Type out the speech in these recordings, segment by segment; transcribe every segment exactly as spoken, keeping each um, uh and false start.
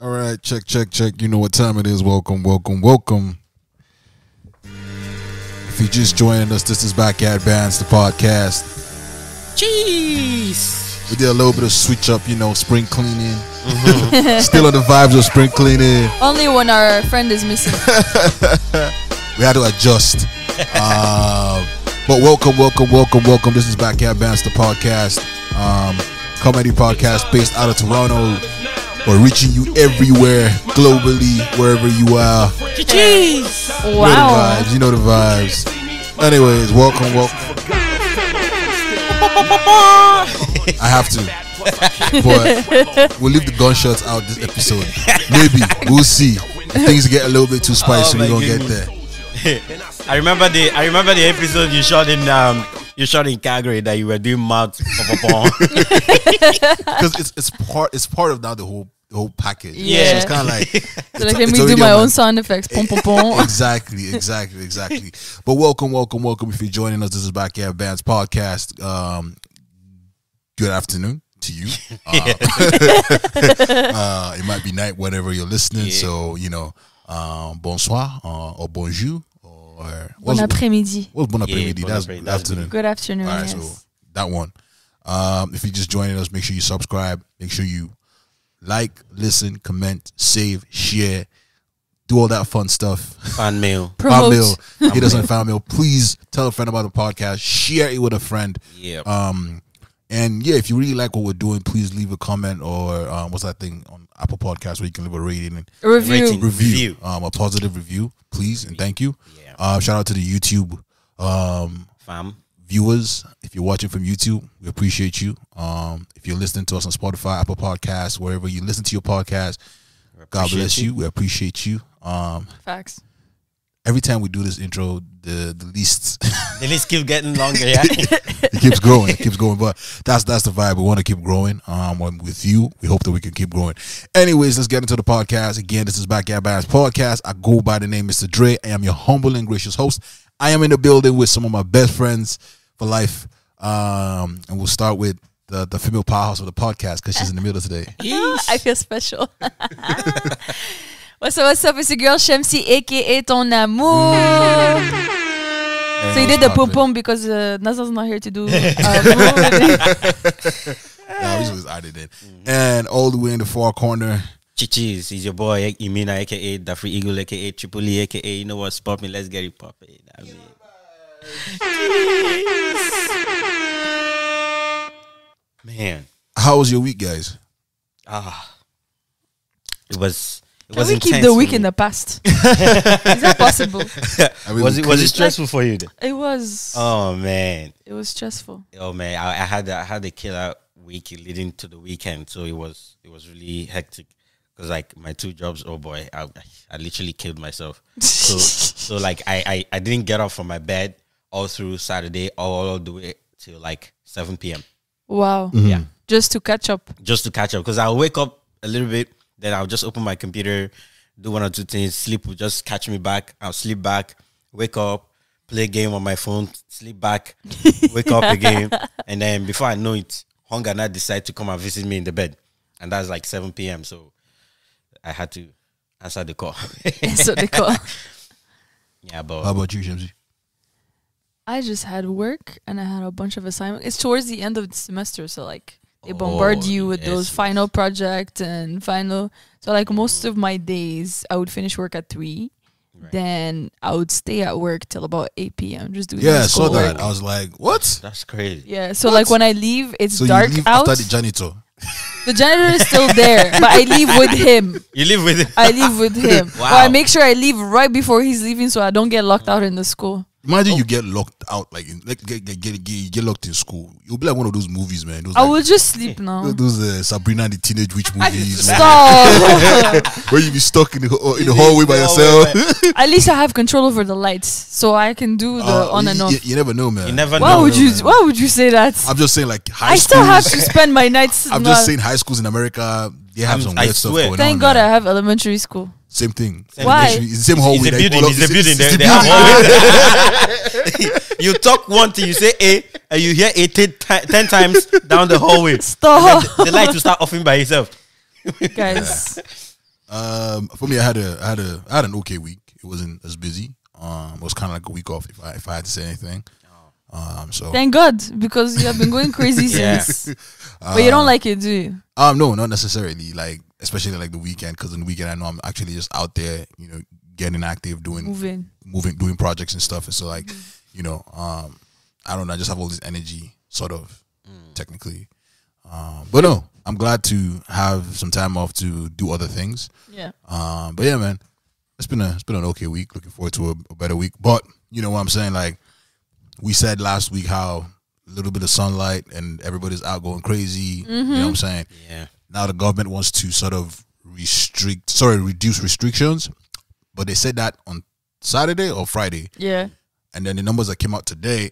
All right, check, check, check. You know what time it is. Welcome, welcome, welcome. If you just joined us, this is Backyard Bants, the podcast. Jeez. We did a little bit of switch up, you know, spring cleaning. Mm-hmm. Still on the vibes of spring cleaning. Only when our friend is missing. We had to adjust. Uh, but welcome, welcome, welcome, welcome. This is Backyard Bants, the podcast. Um, comedy podcast based out of Toronto. We're reaching you everywhere, globally, wherever you are. Jeez. Wow. You know the vibes. You know the vibes. Anyways, welcome, welcome. I have to. But we'll leave the gunshots out this episode. Maybe. We'll see. If things get a little bit too spicy, oh, we're going to get there. I remember the I remember the episode you shot in... Um, You shot in Calgary that you were doing mouth because it's it's part it's part of now the whole the whole package. Yeah, so it's kind of like so like let me do my own my sound effects. Pom, pom, pom. Exactly, exactly, exactly. But welcome, welcome, welcome. If you're joining us, this is Backyard Bants podcast. Um, good afternoon to you. Uh, uh, it might be night whenever you're listening. Yeah. So you know, um, bonsoir uh, or bonjour. Or bon après-midi. What's bon après-midi? Yeah, bon that's bon afternoon. afternoon. Good afternoon. All right, yes. So that one. Um, if you're just joining us, make sure you subscribe. Make sure you like, listen, comment, save, share, do all that fun stuff. Fan mail, fan mail. Hit us on fan mail. Please tell a friend about the podcast. Share it with a friend. Yeah. Um, and yeah, if you really like what we're doing, please leave a comment or um, what's that thing on Apple Podcasts where you can leave a rating, and a review, rating. review, review. Um, a positive review, please and thank you. Yeah. Uh, shout out to the YouTube um, fam viewers. If you're watching from YouTube, we appreciate you. Um, if you're listening to us on Spotify, Apple Podcasts, wherever you listen to your podcast, God bless you. you. We appreciate you. Um, Facts. Every time we do this intro, the the list the list keeps getting longer. Yeah, it keeps growing. It keeps going. But that's that's the vibe. We want to keep growing. Um, with you, we hope that we can keep growing. Anyways, let's get into the podcast. Again, this is Backyard Bants podcast. I go by the name Mister Dre. I am your humble and gracious host. I am in the building with some of my best friends for life. Um, and we'll start with the the female powerhouse of the podcast because she's in the middle today. I feel special. What's up, what's up, it's your girl Shamsi, aka Ton Amour. Yeah, so you did the pom pom because uh, Naza's not here to do. Nah, we just added it. And all the way in the far corner, Chichis, is your boy Imina, aka the Free Eagle, aka Tripoli, aka you know what's popping, let's get it popping. I mean. Man, how was your week, guys? Ah, it was. Can we keep the week in the past? Is that possible? I mean, was it was it stressful like, for you then? It was. Oh man, it was stressful. Oh man, I, I had I had a killer week leading to the weekend, so it was it was really hectic because like my two jobs. Oh boy, I I literally killed myself. So so like I, I I didn't get up from my bed all through Saturday, all the way till like seven P M Wow. Mm-hmm. Yeah. Just to catch up. Just to catch up because I'll wake up a little bit. Then I'll just open my computer, do one or two things. Sleep will just catch me back. I'll sleep back, wake up, play a game on my phone, sleep back, wake up again. And then before I know it, hunger now decide to come and visit me in the bed. And that's like seven P M So I had to answer the call. Answer the call. Yeah, but how about you, Jamesy? I just had work and I had a bunch of assignments. It's towards the end of the semester, so like... They bombard oh, you with yes, those final yes. projects and final. So like most of my days, I would finish work at three, right. Then I would stay at work till about eight P M Just doing yeah, I saw that. Work. I was like, what? That's crazy. Yeah. So what? Like when I leave, it's so dark you leave out. After the janitor. The janitor is still there, but I leave with him. You leave with him. I leave with him. Wow. Or I make sure I leave right before he's leaving, so I don't get locked out in the school. Imagine oh. you get locked out, like, in, like get, get, get, get, get locked in school. You'll be like one of those movies, man. Those, I like, will just sleep now. Those uh, Sabrina and the Teenage Witch movies. Stop. Where you be stuck in the, in the hallway by yourself. At least I have control over the lights, so I can do the uh, on and off. You, you never know, man. You never why know. Why would you? Man. Why would you say that? I'm just saying, like, high I still schools, have to spend my nights. I'm just saying, high schools in America, they have I'm, some I weird swear. stuff going Thank on. Thank God, man. I have elementary school. Same thing. Same Why? It's the same hallway. It's a building. It's a building. They have You talk one thing, you say A, and you hear A ten times down the hallway. Stop. The, the light will start offing by itself. Guys, Um, for me, I had a, I had a, I had an okay week. It wasn't as busy. Um, it was kind of like a week off. If I, if I had to say anything. Um, so thank God, because you have been going crazy yeah. since, but um, you don't like it, do you? Um, no, not necessarily. Like, especially like the weekend, because on the weekend I know I'm actually just out there, you know, getting active, doing, moving, moving, doing projects and stuff. And so, like, you know, um, I don't know. I just have all this energy, sort of, mm. technically. Um, but no, I'm glad to have some time off to do other things. Yeah. Um, but yeah, man, it's been a, it's been an okay week. Looking forward to a, a better week. But you know what I'm saying, like. We said last week how a little bit of sunlight and everybody's out going crazy. Mm-hmm. You know what I'm saying? Yeah. Now the government wants to sort of restrict, sorry, reduce restrictions. But they said that on Saturday or Friday. Yeah. And then the numbers that came out today.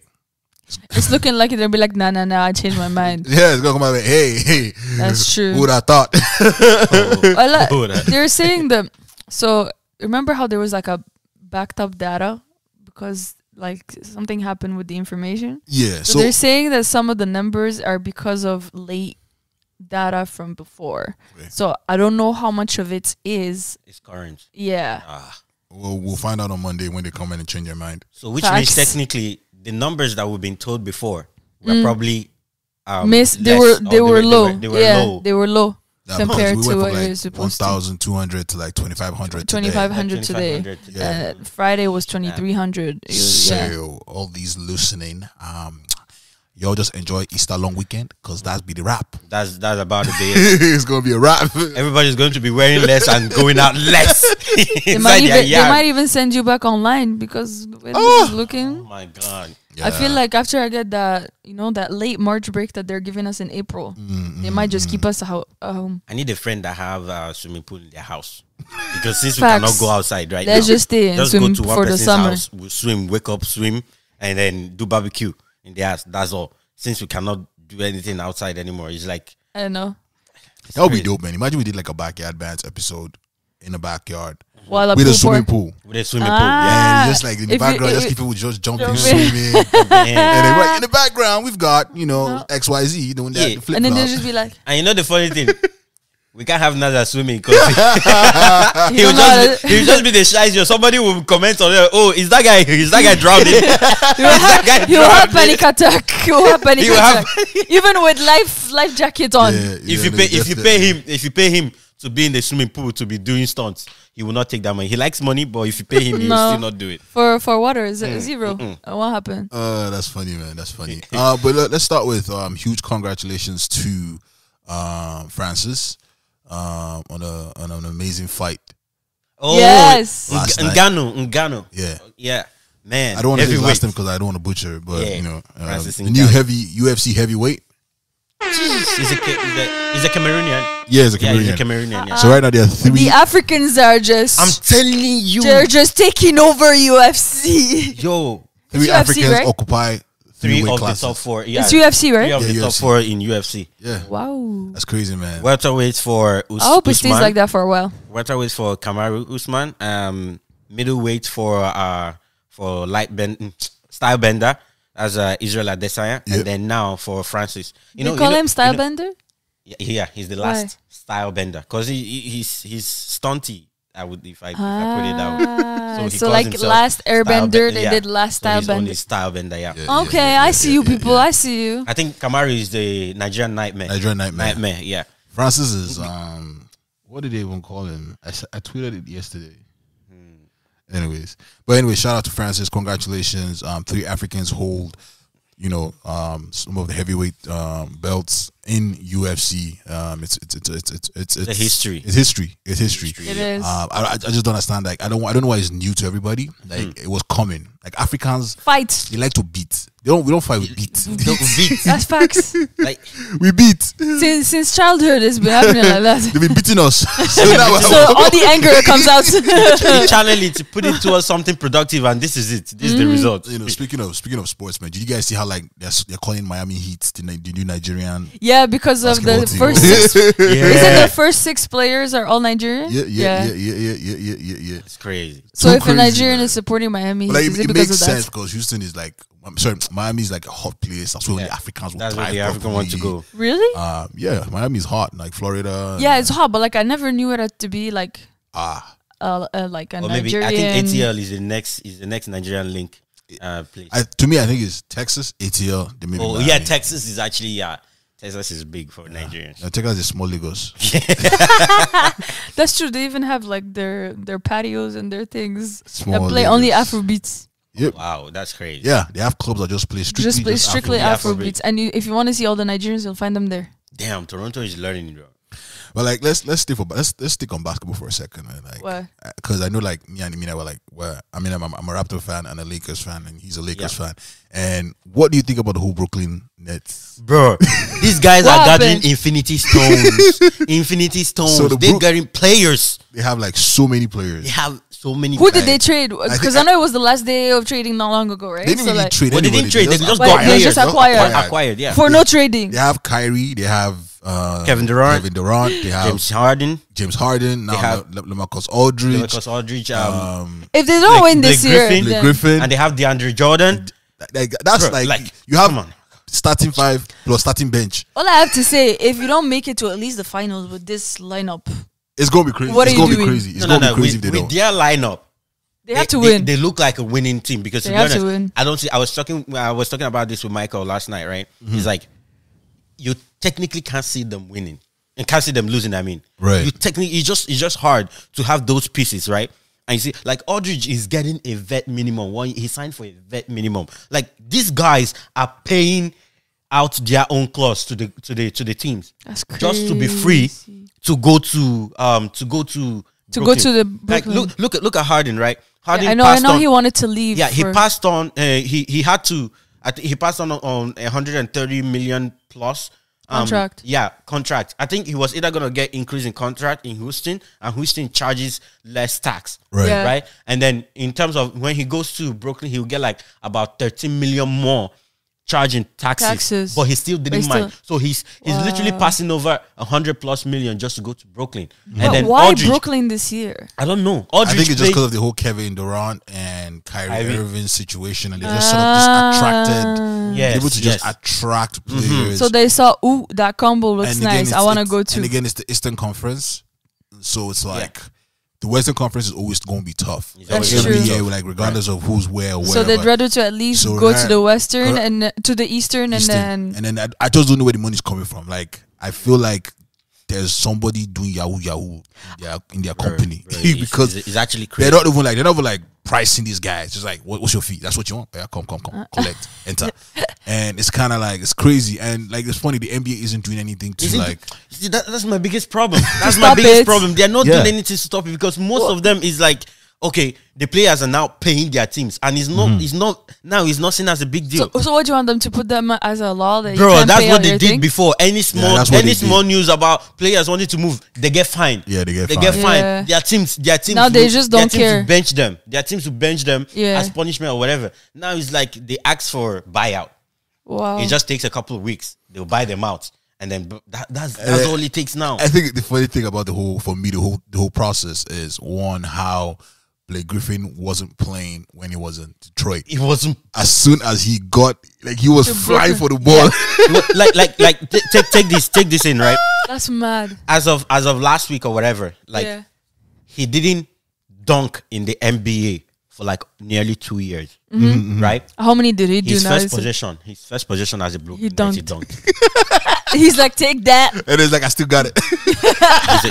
It's looking like it'll be like, nah, nah, nah, I changed my mind. Yeah, it's going to come out like, hey, hey. That's true. Who would I thought? oh, like, who they were saying that. So remember how there was like a backed up data because... like something happened with the information. Yeah. So, so they're saying that some of the numbers are because of late data from before. Okay. So I don't know how much of it is. It's current. Yeah. Ah. We'll, we'll find out on Monday when they come in and change their mind. So which Facts. means technically the numbers that we've been told before were mm. probably um, Miss, they, were, they, were low. They, were, they were yeah, low. They were low. That compared we to what like you're supposed one thousand two hundred to like twenty-five hundred today. twenty-five hundred today. today. Yeah. Uh, Friday was twenty-three hundred. Yeah. So, all these listening, um, y'all just enjoy Easter long weekend because that's be the wrap. That's that's about the day. It's going to be a wrap. Everybody's going to be wearing less and going out less. they, might even, they might even send you back online because the way oh. this is looking. Oh my God. Yeah. I feel like after I get that, you know, that late March break that they're giving us in April, mm-hmm. they might just keep us at home. I need a friend that have a swimming pool in their house. Because since Facts. we cannot go outside right Let's now, just stay and just swim go to one for person's the summer. House, we'll swim, wake up, swim, and then do barbecue in their house. That's all. Since we cannot do anything outside anymore, it's like... I don't know. That would be dope, man. Imagine we did like a Backyard Bants episode in the backyard. Well, with a swimming pool. With a swimming ah, pool. Yeah, and just like in the background, you, just people just jumping, swimming. and then right in the background, we've got, you know, no. X Y Z doing yeah. that. The and then they'll just be like. And you know the funny thing? We can't have Nazar swimming because he'll just, be, just be the shy. Somebody will comment on it. Oh, is that guy is that guy drowning? He'll have, he have panic attack. He'll have panic he attack. Have Even with life life jacket on. Yeah, yeah, if you pay if you pay him, if you pay him to be in the swimming pool to be doing stunts, he will not take that money. He likes money, but if you pay him, he no. will still not do it. For for water, is mm. zero. Mm-mm. What happened? Uh, that's funny, man. That's funny. uh, but let's start with um huge congratulations to um Francis um on a on an amazing fight. Oh yes, Ngannou, Ngannou. Yeah, yeah, man. I don't want to say his last name because I don't want to butcher, but yeah. you know, uh, the new heavy U F C heavyweight. He's a, he's a Cameroonian. Yeah, he's a Cameroonian. Yeah, he's a Cameroonian yeah. So right now there are three. The Africans are just. I'm telling you, they're just taking over U F C. Yo, three U F C, Africans right? occupy three, three of classes. the top four. Yeah, it's U F C, right? Three of yeah, the U F C. Top four in U F C. Yeah. Wow, that's crazy, man. Welterweight for. Us I hope it stays like that for a while. Welterweight for Kamaru Usman. Um, middleweight for uh for light bend style bender. As uh, Israel Adesanya, yep. and then now for Francis. You they know, call you know, him Style you know, Bender? Yeah, yeah, he's the last Why? Style Bender. Because he, he, he's, he's stunty, I would, if I, ah, if I put it that way. So, so like last Airbender, they yeah. did last Style so Bender. Only Style Bender, yeah. yeah okay, yeah, yeah, I see yeah, you yeah, people, yeah. I see you. I think Kamaru is the Nigerian Nightmare. Nigerian Nightmare. Nightmare, yeah. Francis is, um, what did they even call him? I, I tweeted it yesterday. Anyways, but anyway, shout out to Francis. Congratulations. Um, three Africans hold, you know, um, some of the heavyweight um, belts in U F C. Um, it's it's it's it's it's it's, it's history. It's history. It's history. It is. Um, I I just don't understand. Like I don't I don't know why it's new to everybody. Like mm. it was coming. Like Africans fight. They like to beat. They don't. We don't fight. We beat. We don't beat. That's facts. Like we beat. Since since childhood, it's been happening like that. They've been beating us. So, now so all the anger comes out. You channel it, put it towards something productive, and this is it. This mm. is the result. You know, speaking of speaking of sports, man, did you guys see how like they're they're calling Miami Heat the, the new Nigerian? Yeah, because of the team. first. six, yeah. Isn't the first six players are all Nigerian? Yeah, yeah, yeah, yeah, yeah, yeah, yeah. yeah, yeah. It's crazy. So Too if crazy, a Nigerian man. is supporting Miami, Heat, like, is it, it because makes of sense that? Because Houston is like. I'm sorry, Miami's like a hot place. That's where yeah. the Africans will That's where the Africans want to go. Really? Um, yeah, Miami's hot. Like Florida. Yeah, it's hot, but like I never knew it to be like Ah. Uh, uh, like a or Nigerian. Maybe, I think A T L is the next is the next Nigerian link. Uh, place. I, to me, I think it's Texas, A T L. The oh yeah, Texas is actually yeah. Texas is big for yeah. Nigerians. No, Texas is small Lagos. That's true. They even have like their their patios and their things small that play Lagos. Only Afrobeats. Yep. Oh, wow, that's crazy. Yeah, they have clubs that just play strictly just play just strictly Afrobeats. Afrobeats. And you, if you want to see all the Nigerians, you'll find them there. Damn, Toronto is learning, bro. But like, let's let's stick for let's let's stick on basketball for a second, man. Like, because I know like me and Amina were like, well, I mean, I'm, I'm a Raptor fan and a Lakers fan, and he's a Lakers yeah. fan. And what do you think about the whole Brooklyn Nets, bro? These guys are gathering infinity stones, infinity stones. So the they're gathering players. They have like so many players. They have so many. Who players. Did they trade? Because I, I, I know it was the last day of trading not long ago, right? They didn't so really like, trade. Well, they didn't trade. They just got players. They just acquired. Acquired, yeah. For they, no trading. They have Kyrie. They have. Uh, Kevin Durant, Kevin Durant, they have James Harden, James Harden. Now they have LaMarcus Aldridge, LaMarcus Aldridge. Um, if they don't win this year, Blake Griffin, and they have DeAndre Jordan. Like, that's bro, like, like you have on. Starting five plus starting bench. All I have to say, if you don't make it to at least the finals with this lineup, it's gonna be crazy. What it's are you doing? Be crazy. It's no, gonna no, be crazy. No, with, if they don't. With their lineup, they, they have to they, win. They look like a winning team because they to be have honest, to win. I don't see. I was talking. I was talking about this with Michael last night. Right? Mm-hmm. He's like, you technically can't see them winning and can't see them losing. I mean, right? You technically, it's just it's just hard to have those pieces, right? And you see, like Aldridge is getting a vet minimum. One, he signed for a vet minimum. Like these guys are paying out their own clause to the to the to the teams. That's crazy. Just to be free to go to um to go to to Brooklyn. Go to the Brooklyn. Like look look at look at Harden, right? Harden. Yeah, I know. I know. On. He wanted to leave. Yeah, he passed on. Uh, he he had to. I think he passed on on one hundred thirty million plus. Um, contract. Yeah, contract. I think he was either going to get increase in contract in Houston, and Houston charges less tax. Right. Yeah. Right. And then in terms of when he goes to Brooklyn, he'll get like about thirteen million more charging taxes. taxes. But he still didn't he mind. Still, so he's he's wow. literally passing over one hundred plus million just to go to Brooklyn. Mm-hmm. And then why Aldridge, Brooklyn this year? I don't know. Aldridge I think it's just because of the whole Kevin Durant and Kyrie I mean, Irving situation, and they just sort of just attracted... Yes, able to yes. just attract players. Mm-hmm. So they saw, ooh, that combo looks again, nice. I want to go to. And again, it's the Eastern Conference, so it's like yeah. the Western Conference is always going to be tough. That's like, true. Every year, like regardless right. of who's where. Or so they'd rather to at least so go to the Western correct. and uh, to the Eastern, Eastern, and then and then I, I just don't know where the money's coming from. Like I feel like there's somebody doing yahoo yahoo in their, in their right, company right. because it's, it's actually crazy. They're not even like they're not even like. pricing these guys. It's like, what, what's your fee? That's what you want? Yeah, come, come, come. Collect. Enter. And it's kind of like, it's crazy. And like, it's funny, the N B A isn't doing anything to isn't like... See, that, that's my biggest problem. That's my biggest it. problem. They're not yeah. doing anything to stop it because most well, of them is like, okay, the players are now paying their teams and it's not, mm-hmm. it's not, now it's not seen as a big deal. So, so what do you want them to put them as a law? That Bro, you can't that's pay what they did thing? before. Any small, yeah, any small did. news about players wanting to move, they get fined. Yeah, they get they fined. Get fined. Yeah. Their teams, their teams. Now will, they just don't their care. Teams bench them. Their teams will bench them yeah. as punishment or whatever. Now it's like they ask for buyout. Wow. It just takes a couple of weeks. They'll buy them out. And then that, that's that's uh, all it takes now. I think the funny thing about the whole, for me, the whole the whole process is one, how Blake Griffin wasn't playing when he was in Detroit. He wasn't. As soon as he got, like he was flying for the ball. Yeah. like, like, like, take, take this, take this in, right? That's mad. As of, as of last week or whatever, like yeah. he didn't dunk in the N B A for like nearly two years, mm-hmm. Mm-hmm. right? How many did he his do now? His first possession, his first possession as a blue, he dunked. He dunked. He's like, take that. And he's like, I still got it. he's, he's, he's, just,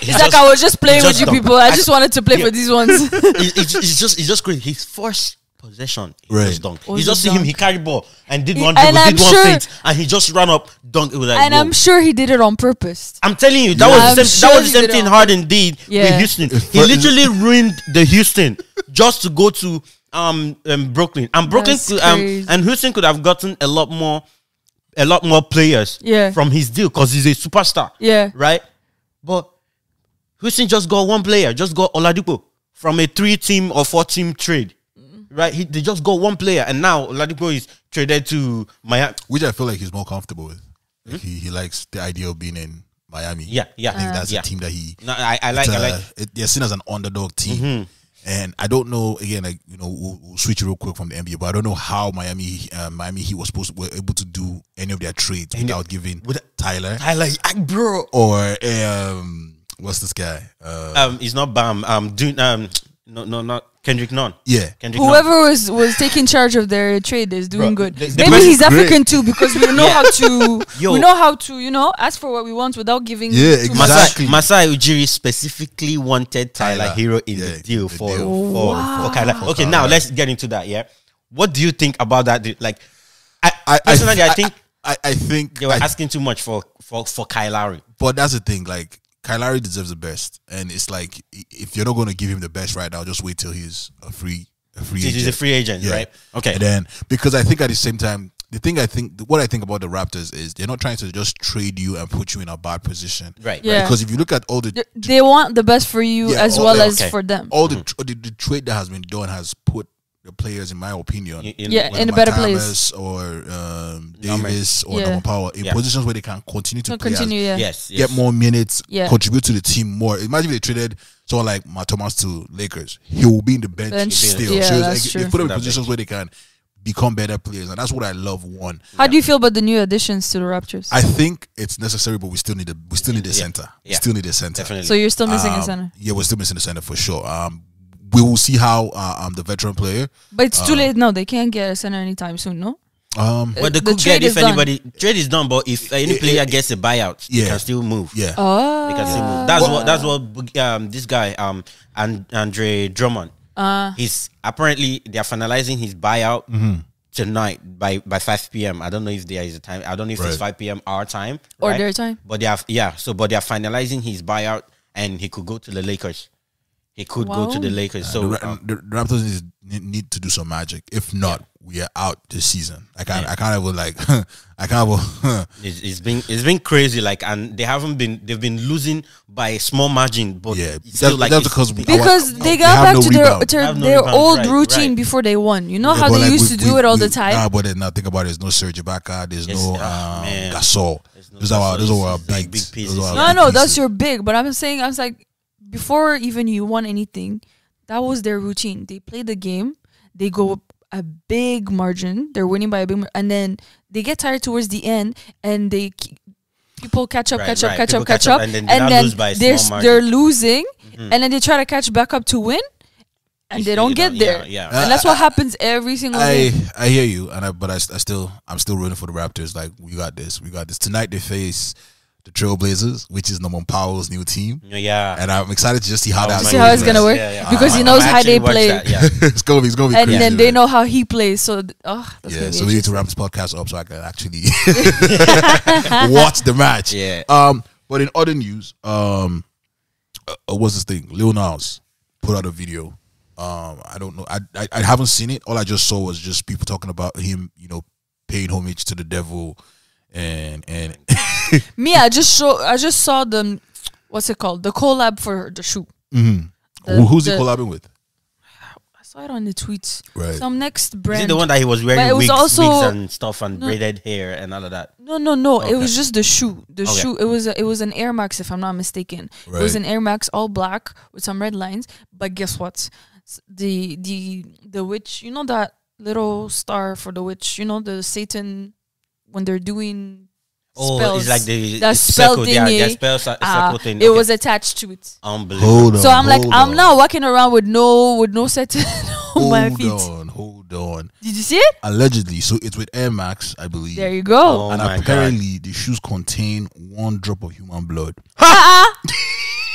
he's, he's like, just, I was just playing with just you dumped. people. I, I just wanted to play yeah. for these ones. it's, it's, it's just it's just crazy. His first possession, he right. just dunked. You just see dunk. him, he carried ball and did he, one dribble, did sure, one feint, and he just ran up, dunked. It was like, and whoa. I'm sure he did it on purpose. I'm telling you, that yeah. was the same, sure that was the same thing Harden did yeah. with Houston. He literally ruined the Houston just to go to um, um Brooklyn. And Brooklyn could, um, and Houston could have gotten a lot more a lot more players yeah. from his deal because he's a superstar. Yeah. Right? But Houston just got one player, just got Oladipo from a three-team or four-team trade. Mm. Right? He, they just got one player and now Oladipo is traded to Miami. Which I feel like he's more comfortable with. Like mm-hmm. he, he likes the idea of being in Miami. Yeah, yeah. I think uh, that's yeah. a team that he... No, I, I like, a, I like. It, they're seen as an underdog team. Mm-hmm. And I don't know, again, like, you know, we'll, we'll switch real quick from the N B A, but I don't know how Miami, uh, Miami Heat was supposed to, were able to do any of their trades any, without giving with Tyler, Tyler, bro, or um, what's this guy? Uh, um, he's not Bam. Um, do um, no, no, not Kendrick Nunn. Yeah, Kendrick whoever Nunn. was was taking charge of their trade is doing Bro, good. The, the Maybe he's African great. too because we know yeah. how to. Yo. We know how to, you know, ask for what we want without giving. Yeah, too exactly. Masai, Masai Ujiri specifically wanted Tyler, Tyler. Hero in yeah, the deal the for, deal. for, for, wow. for Kyla. Okay, now let's get into that. Yeah, what do you think about that? Like, I, I personally, I, I think. I, I, I think they were I, asking too much for for for Kyle. But that's the thing, like Kyle deserves the best, and it's like if you're not going to give him the best right now, just wait till he's a free a free. Agent. He's a free agent, yeah. right? Okay. And then because I think at the same time, the thing I think what I think about the Raptors is they're not trying to just trade you and put you in a bad position, right? Yeah. Because if you look at all the, they want the best for you yeah, as well the, as okay. for them. All mm-hmm. the, the the trade that has been done has put. The players, in my opinion, in, yeah, in a better place, or um, Davis or yeah. Power in yeah. positions where they can continue to play continue, as, yeah. yes, yes. get more minutes, yeah. contribute to the team more. Imagine if they traded someone like Matt Thomas to Lakers, he will be in the bench, bench. still. Yeah, so that's like, true. They put them in positions where they can become better players, and that's what I love. One, how yeah. do you feel about the new additions to the Raptors? I think it's necessary, but we still need a we still need a yeah. center. Yeah. We still need a center. Definitely. So you're still missing um, a center. Yeah, we're still missing a center for sure. Um. We will see how uh, um the veteran player. But it's um, too late now. They can't get a center anytime soon, no? Um, but they could the get if anybody... Done. Trade is done, but if any it, player it, gets a buyout, yeah. they can still move. Yeah. Oh. They can still move. That's well, what That's what um this guy, um and Andre Drummond, uh, he's apparently they're finalizing his buyout mm-hmm. tonight by, by five P M I don't know if there is a time. I don't know if right. it's five P M our time. Or right? their time. But they have, yeah, so but they're finalizing his buyout and he could go to the Lakers. It could wow. go to the Lakers. Uh, so the, um, the Raptors need, need to do some magic. If not, yeah. we are out this season. I can't. Yeah. I can't even like. I can't even. it's, it's been. It's been crazy. Like, and they haven't been. They've been losing by a small margin. But yeah, it's still that's, like that's because we, because our, they got back no to rebound. their to their no old right, routine right. before they won. You know yeah, how they like used we, to we, do it all we, the time. Nah, but now think about it. There's no Serge Ibaka. There's yes, no um, Gasol. There's no those are those are our big pieces. No, no, that's your big. But I'm saying, I was like. Before even you won anything, that was their routine. They play the game, they go up a big margin, they're winning by a big margin, and then they get tired towards the end, and they people catch up, right, catch, right. up catch people up, catch up, and then, and then lose by they're, they're losing, mm-hmm. and then they try to catch back up to win, and they don't get there. Yeah, yeah. And that's what happens every single day. I, I hear you, and I, but I, I still I'm still rooting for the Raptors. Like we got this, we got this tonight. They face. The Trailblazers, which is Norman Powell's new team, yeah, and I'm excited to just see how oh, that see how it's gonna work yeah, yeah. because uh, he knows how they play. That, yeah. it's gonna be, it's gonna be, and crazy, then man. They know how he plays. So, oh, that's yeah. So we need to wrap this podcast up so I can actually watch the match. Yeah. Um. But in other news, um, uh, what's this thing? Lil Nas put out a video. Um, I don't know. I, I I haven't seen it. All I just saw was just people talking about him. You know, paying homage to the devil. And and me, I just show I just saw the what's it called the collab for the shoe. Mm-hmm. the, Who's the, he collabing with? I saw it on the tweets. Right, some next brand. Is it the one that he was wearing? But it wigs, was also wigs and stuff and no, braided hair and all of that. No, no, no. Okay. It was just the shoe. The okay. shoe. It was a, it was an Air Max, if I'm not mistaken. Right. It was an Air Max, all black with some red lines. But guess what? The the the witch. You know that little star for the witch. You know the Satan. When they're doing oh, spells, it's like the, that it's spell circle, thingy, yeah, spells, uh, circle thing. It okay. was attached to it. Unbelievable. Hold on, so I'm like, on. I'm not walking around with no with no set on hold my feet. Hold on, hold on. Did you see it? Allegedly, so it's with Air Max, I believe. There you go. Oh and apparently, God. the shoes contain one drop of human blood. Ha!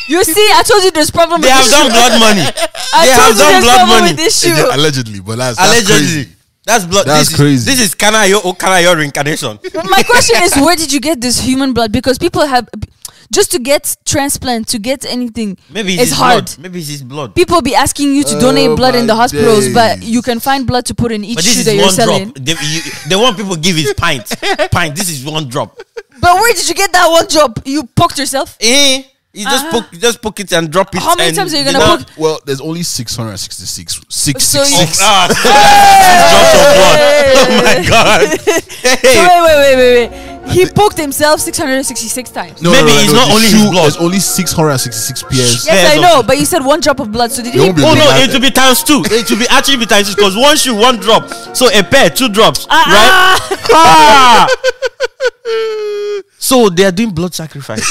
You see, I told you there's problem. They with have done blood money. I they told have done blood money. With this shoe. Yeah, allegedly, but that's, that's allegedly. Crazy. That's blood. That's this crazy. Is, this is Kanayo or Kanayo reincarnation. My question is, where did you get this human blood? Because people have, just to get transplant, to get anything, maybe it's, it's hard. Blood. Maybe it's his blood. People be asking you to oh donate blood in the hospitals, days. But you can find blood to put in each shoe that you're selling. They, you, they want people give his pint. Pint. This is one drop. But where did you get that one drop? You poked yourself? Eh. You just, uh -huh. poke, just poke it and drop it. How many times are you going to poke? Well, there's only six hundred sixty-six. six six six. So six. Ah, six drops of blood. Oh, my God. Hey. So wait, wait, wait, wait, wait. He poked himself six hundred sixty-six times. No, Maybe no, no, it's no, not only shoe, his blood. There's only six hundred sixty-six pairs. Yes, I know, but you said one drop of blood. So did he? Oh, no, it will be times two. It will be actually be times two because one shoe, one drop. So a pair, two drops. Uh -uh. Right? Ah. So they are doing blood sacrifice.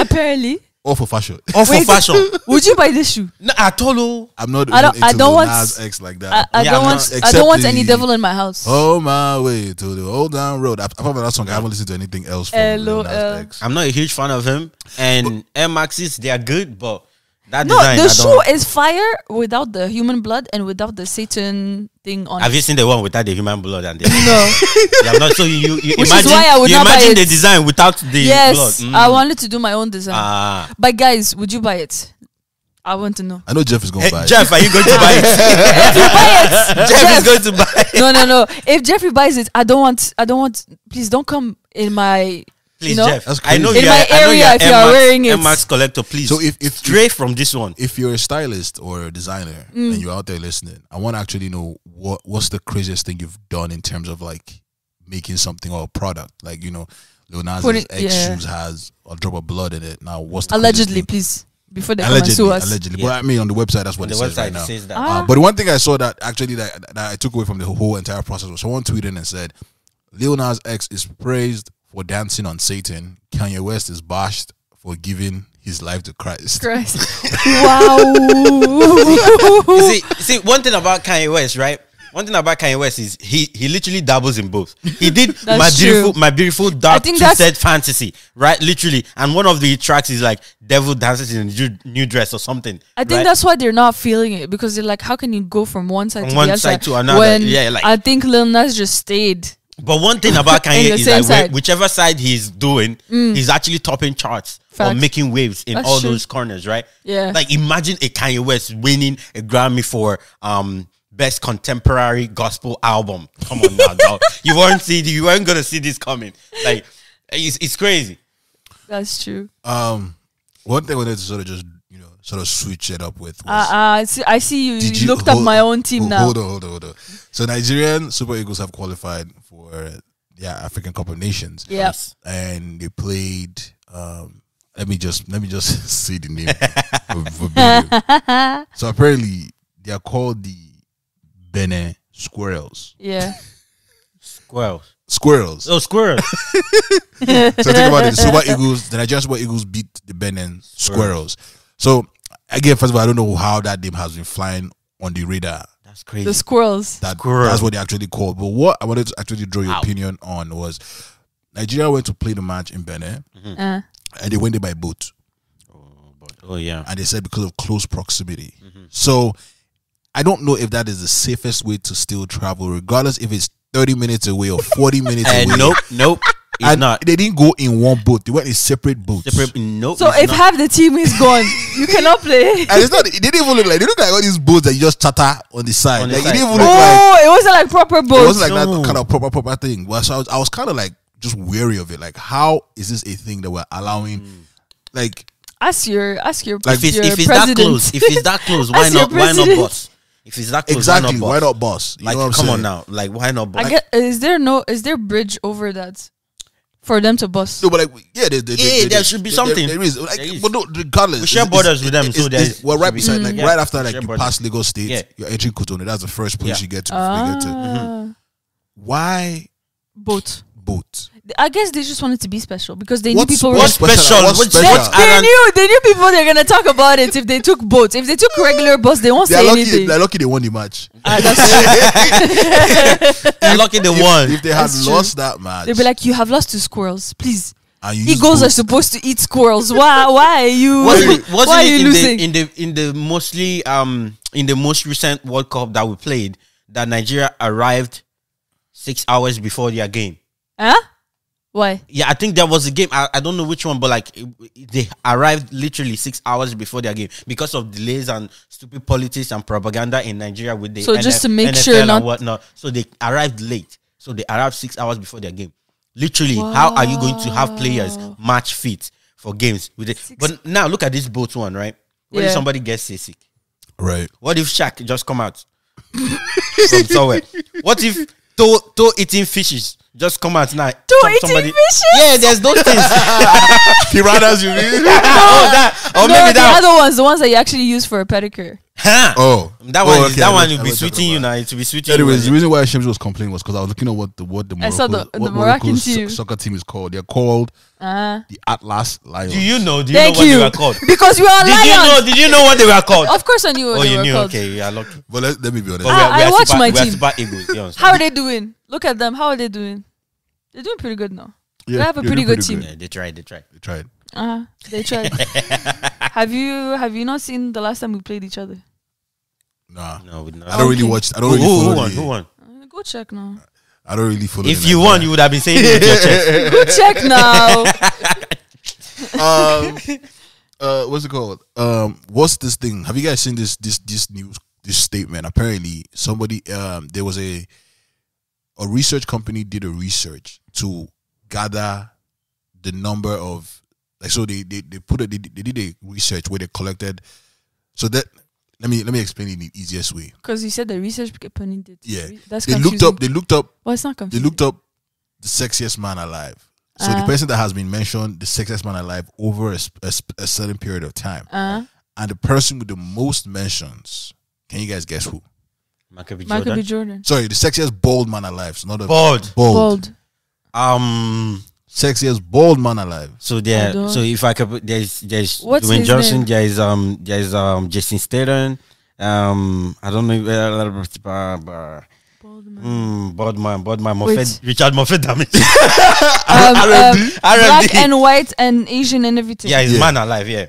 Apparently. All for fashion. All for fashion. Would you buy this shoe? No, I told you. I'm not. I don't. I don't want. Nas X like that. I, I yeah, don't want. I don't want any devil in my house. Oh my way to the old down road. Apart from that song, I haven't listened to anything else from Lil Nas X. I'm not a huge fan of him. And Air Maxes, they are good, but that no, design, the I shoe don't. Is fire without the human blood and without the Satan thing on. Have it. You seen the one without the human blood and the? No. Yeah, I'm not. So you, you Which imagine. Is why I would you not imagine buy the it. Design without the yes, blood. Yes, mm. I wanted to do my own design. Ah. But guys, would you buy it? I want to know. I know Jeff is going hey, to buy it. Jeff, are you going to buy it? If you buy it, Jeff, Jeff is going to buy it. No, no, no. If Jeffrey buys it, I don't want. I don't want. Please don't come in my. Please, you know? Jeff. That's crazy. I know in you my are, area, if you are wearing it, M-Max collector, please. So if, if stray from this one, if you're a stylist or a designer mm. and you're out there listening, I want to actually know what what's the craziest thing you've done in terms of like making something or a product, like you know, Lil Nas X yeah. shoes has a drop of blood in it. Now, what's the allegedly, thing? Please, before they allegedly, come and sue us. Allegedly, yeah. But I mean, on the website, that's what on it the says website right now. Says that. Ah. Uh, but one thing I saw that actually that, that I took away from the whole entire process was someone tweeted and said, Lil Nas X is praised. For dancing on Satan, Kanye West is bashed for giving his life to Christ. Christ. Wow. see, see, one thing about Kanye West, right? One thing about Kanye West is he he literally dabbles in both. He did my true. beautiful, my beautiful dark two-set fantasy, right? Literally, and one of the tracks is like "Devil Dances in a New Dress" or something. I think right? that's why they're not feeling it because they're like, how can you go from one side from to one the other side to another? When yeah, like I think Lil Nas just stayed. But one thing about Kanye is that side. whichever side he's doing, mm. he's actually topping charts Facts. or making waves in That's all true. those corners, right? Yeah. Like imagine a Kanye West winning a Grammy for um best contemporary gospel album. Come on now, dog. You weren't see you weren't gonna see this coming. Like it's it's crazy. That's true. Um, one thing we need to sort of just you know sort of switch it up with. Was, uh, uh, I see. I see you, you looked hold, up my own team hold, now. Hold on, hold on, hold on. So Nigerian Super Eagles have qualified for yeah African Cup of Nations. Yes, and they played. Um, let me just let me just see the name. for, for so apparently they are called the Benin Squirrels. Yeah, squirrels. Squirrels. Oh, squirrels. So think about it. The Super Eagles, the Nigerian Super Eagles beat the Benin Squirrels. So again, first of all, I don't know how that name has been flying on the radar. That's crazy. The squirrels. That, squirrels. That's what they actually called. But what I wanted to actually draw your Ow. opinion on was Nigeria went to play the match in Benin, mm-hmm. uh. and they went there by boat. Oh, but, oh, yeah. And they said because of close proximity. Mm-hmm. So I don't know if that is the safest way to still travel, regardless if it's thirty minutes away or forty minutes uh, away. Nope, nope. It's and not. They didn't go in one boat. They went in separate boats. Separate, nope, so if not. half the team is gone, you cannot play. And it's not. They didn't even look like. They look like all these boats that you just chatter on the side. On the like, side. It didn't even look oh, like, it wasn't like proper boats. It wasn't like no. that kind of proper proper thing. Well, so I was, I was kind of like just wary of it. Like, how is this a thing that we're allowing? Mm. Like, ask your ask your like if it's, your if it's president. that close, if it's that close, why not? Why not boss? If it's that close, exactly, why not boss? Like, come saying? on now, like why not boss? I get, is there no? Is there bridge over that? For them to bust. No, but like, yeah, they, they, yeah they, they, there should be they, something. There, there is. Like, there is. But no, regardless. We share it's, borders it's, with them, it's, so there's. Well, right beside, mm, like, yeah. right after, like, you borders. pass Lagos State, yeah. you're entering Cotonou. That's the first place yeah. you get to. Ah. You get to. Mm-hmm. Why? Boat. Boat. I guess they just wanted to be special because they What's, knew people. What special? special? What's special? They, they, knew, they knew people they're going to talk about it if they took boats. If they took regular boats, they won't they say lucky, anything. They're lucky they won the match. Ah, that's true. They're lucky they won. If, if they had that's lost true. that match. They'd be like, you have lost to squirrels. Please. Eagles boats. are supposed to eat squirrels. Why? Why are you? Wasn't, wasn't why are you in losing? The, in, the, in, the mostly, um, in the most recent World Cup that we played, that Nigeria arrived six hours before their game. Huh? Why? Yeah, I think there was a game. I, I don't know which one, but like it, it, they arrived literally six hours before their game because of delays and stupid politics and propaganda in Nigeria with the so N F, just to make N F L sure not and whatnot. So they arrived late. So they arrived six hours before their game. Literally, wow. How are you going to have players match fit for games with it? But now look at this boat one, right? What yeah. if somebody gets seasick? Right. What if Shaq just come out from somewhere? What if toe toe eating fishes? Just come out now. Some, somebody. Fishes? Yeah, there's those things. Piranhas, you mean? No, oh, that. Or no, maybe that. Other one. ones, the ones that you actually use for a pedicure. Huh? Oh, that one, oh, okay. that one will be sweeting you now. It will be sweeting. Anyways, the reason why Shems was complaining was because I was looking at what the what the Morocco, I saw the, what the Moroccan team. soccer team is called. They're called uh-huh. the Atlas Lions. Do you know? Do you Thank know what you. they were called? Because we are did lions. You know, did you know what they were called? Of course, I knew. What oh, they you were knew. Called. Okay, we are lucky. But let, let me be honest. Ah, we are, we I are watch super, my team. Super Eagles. Yeah, how are they doing? Look at them. How are they doing? They're doing pretty good now. Yeah, they have a pretty good team. They tried. They tried. They tried. Uh they tried. Have you have you not seen the last time we played each other? Nah, no, we not. I don't okay. really watch. I don't. Who, really who, who won? The, who won? Uh, go check now. I don't really follow. If you won, you would have been saying it with your chest. Go check now. um, uh, what's it called? Um, what's this thing? Have you guys seen this? This this news? This statement? Apparently, somebody um, there was a a research company did a research to gather the number of. Like so, they they they put a, they, they did a research where they collected. So that let me let me explain it in the easiest way. Because you said the research company did. Yeah, that's they confusing. looked up. They looked up. Well, it's not confusing. They looked up the sexiest man alive. So uh-huh. the person that has been mentioned, the sexiest man alive over a, a, a certain period of time, uh-huh. and the person with the most mentions. Can you guys guess who? Michael B. Jordan. Michael B. Jordan. Sorry, the sexiest bald man alive. So not a bald. Bald. Bald. Um. Sexiest bald man alive. So there, so if I could, there's there's What's Dwayne Johnson, name? there's um there's um Jason Statham, um I don't know, uh, bald man, mm, bald man, bald man, Moffett, Richard Moffett, damn it. um, um, black and white and Asian and everything. Yeah, he's yeah. man alive. Yeah,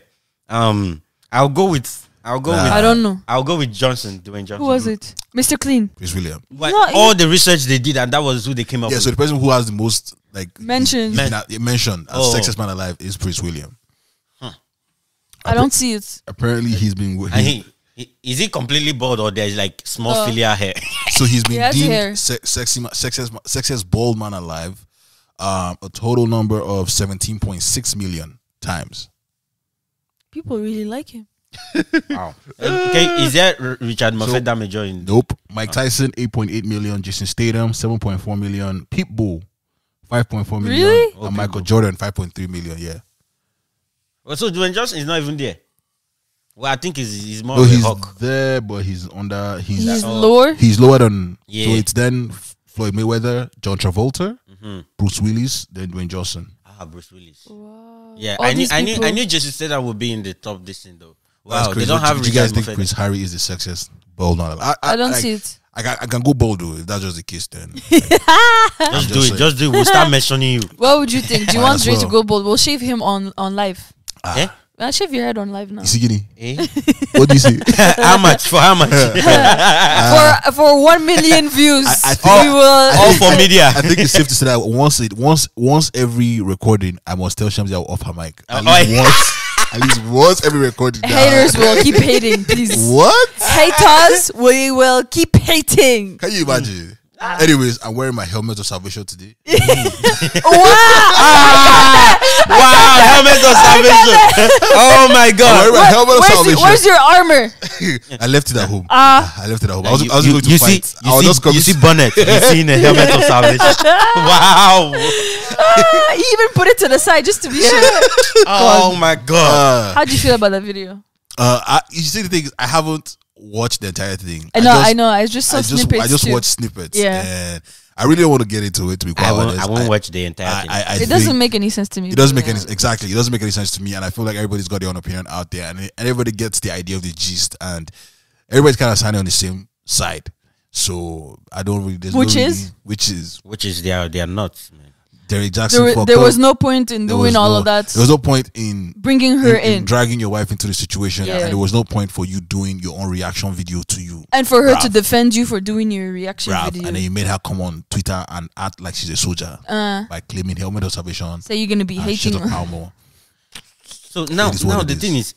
um, I'll go with. I'll go nah. with I don't know. I'll go with Johnson, Dwayne Johnson. Who was it? Mister Clean. Prince William. What, no, all the research they did, and that was who they came up yeah, with. Yeah, so the person who has the most like mentioned men mentioned as oh. sexiest man alive is Prince William. Huh. I don't see it. Apparently he's been with he, he, is he completely bald or there's like small uh, filial hair? So he's been he deemed se sexy sexiest sexiest bald man alive um a total number of seventeen point six million times. People really like him. Wow. Okay, is that Richard Moffett that may join? Nope. Mike Tyson, eight point eight million. Jason Statham, seven point four million. Pitbull, five point four million. Really? And oh, Michael Pitbull. Jordan, five point three million. Yeah. Well, so Dwayne Johnson is not even there. Well, I think he's he's more. No, of he's a hawk. there, but he's under. He's, he's uh, lower. He's lower than. Yeah. So it's then Floyd Mayweather, John Travolta, mm-hmm. Bruce Willis, then Dwayne Johnson. Ah, Bruce Willis. Wow. Yeah, All I knew. I knew. I knew Jason Statham would be in the top. This thing though. Wow, they don't have. Do you guys think Prince Harry is the sexiest bald man? I, I, I don't I, see it. I can, I can go bald though. If that's just the case, then like, just do it. Saying. Just do it. We'll start mentioning you. What would you think? Do you want Dre well. to go bald? We'll shave him on on live. Ah. Eh? I'll shave your head on live now. Eh? What do you say? How much? For how much? uh, for for one million views. I, I think all, we will all for media. I think it's safe to say that once it once once every recording, I must tell Shamsi I'll off her mic at uh, least oh, once. At least once every recording. Haters now. will keep hating, please. What? Haters, we will keep hating. Can you imagine? Ah. Anyways, I'm wearing my helmet of salvation today. Wow! Ah, wow, helmet of salvation. Oh my God. I'm wearing my helmet of where's salvation. It, where's your armor? I left it at home. Uh, I left it at home. I was, you, I was you, going to you fight. See, you I was see, just you see bonnet. You see the helmet of salvation. Wow. Uh, he even put it to the side just to be sure. Oh God. my God. Uh, How do you feel about that video? Uh, I, you see, the thing is, I haven't watched the entire thing. I know, I, just, I know. I just saw I just, snippets. I just too. watched snippets. Yeah. And I really don't want to get into it, to be quite I honest. I won't I, watch the entire I, thing. I, I, I it doesn't make any sense to me. It doesn't make yeah. any exactly. It doesn't make any sense to me, and I feel like everybody's got their own opinion out there, and everybody gets the idea of the gist, and everybody's kind of standing on the same side. So I don't really. Which no is really, which is which is they are they are nuts, man. Derrick Jackson there, there was no point in doing all no, of that. There was no point in bringing her in, in, in dragging your wife into the situation, yeah. and there was no point for you doing your own reaction video to you, and for her Rav. to defend you for doing your reaction Rav. video, and then you made her come on Twitter and act like she's a soldier uh, by claiming helmet of salvation. So you're gonna be hating her. So now, now the is. thing is,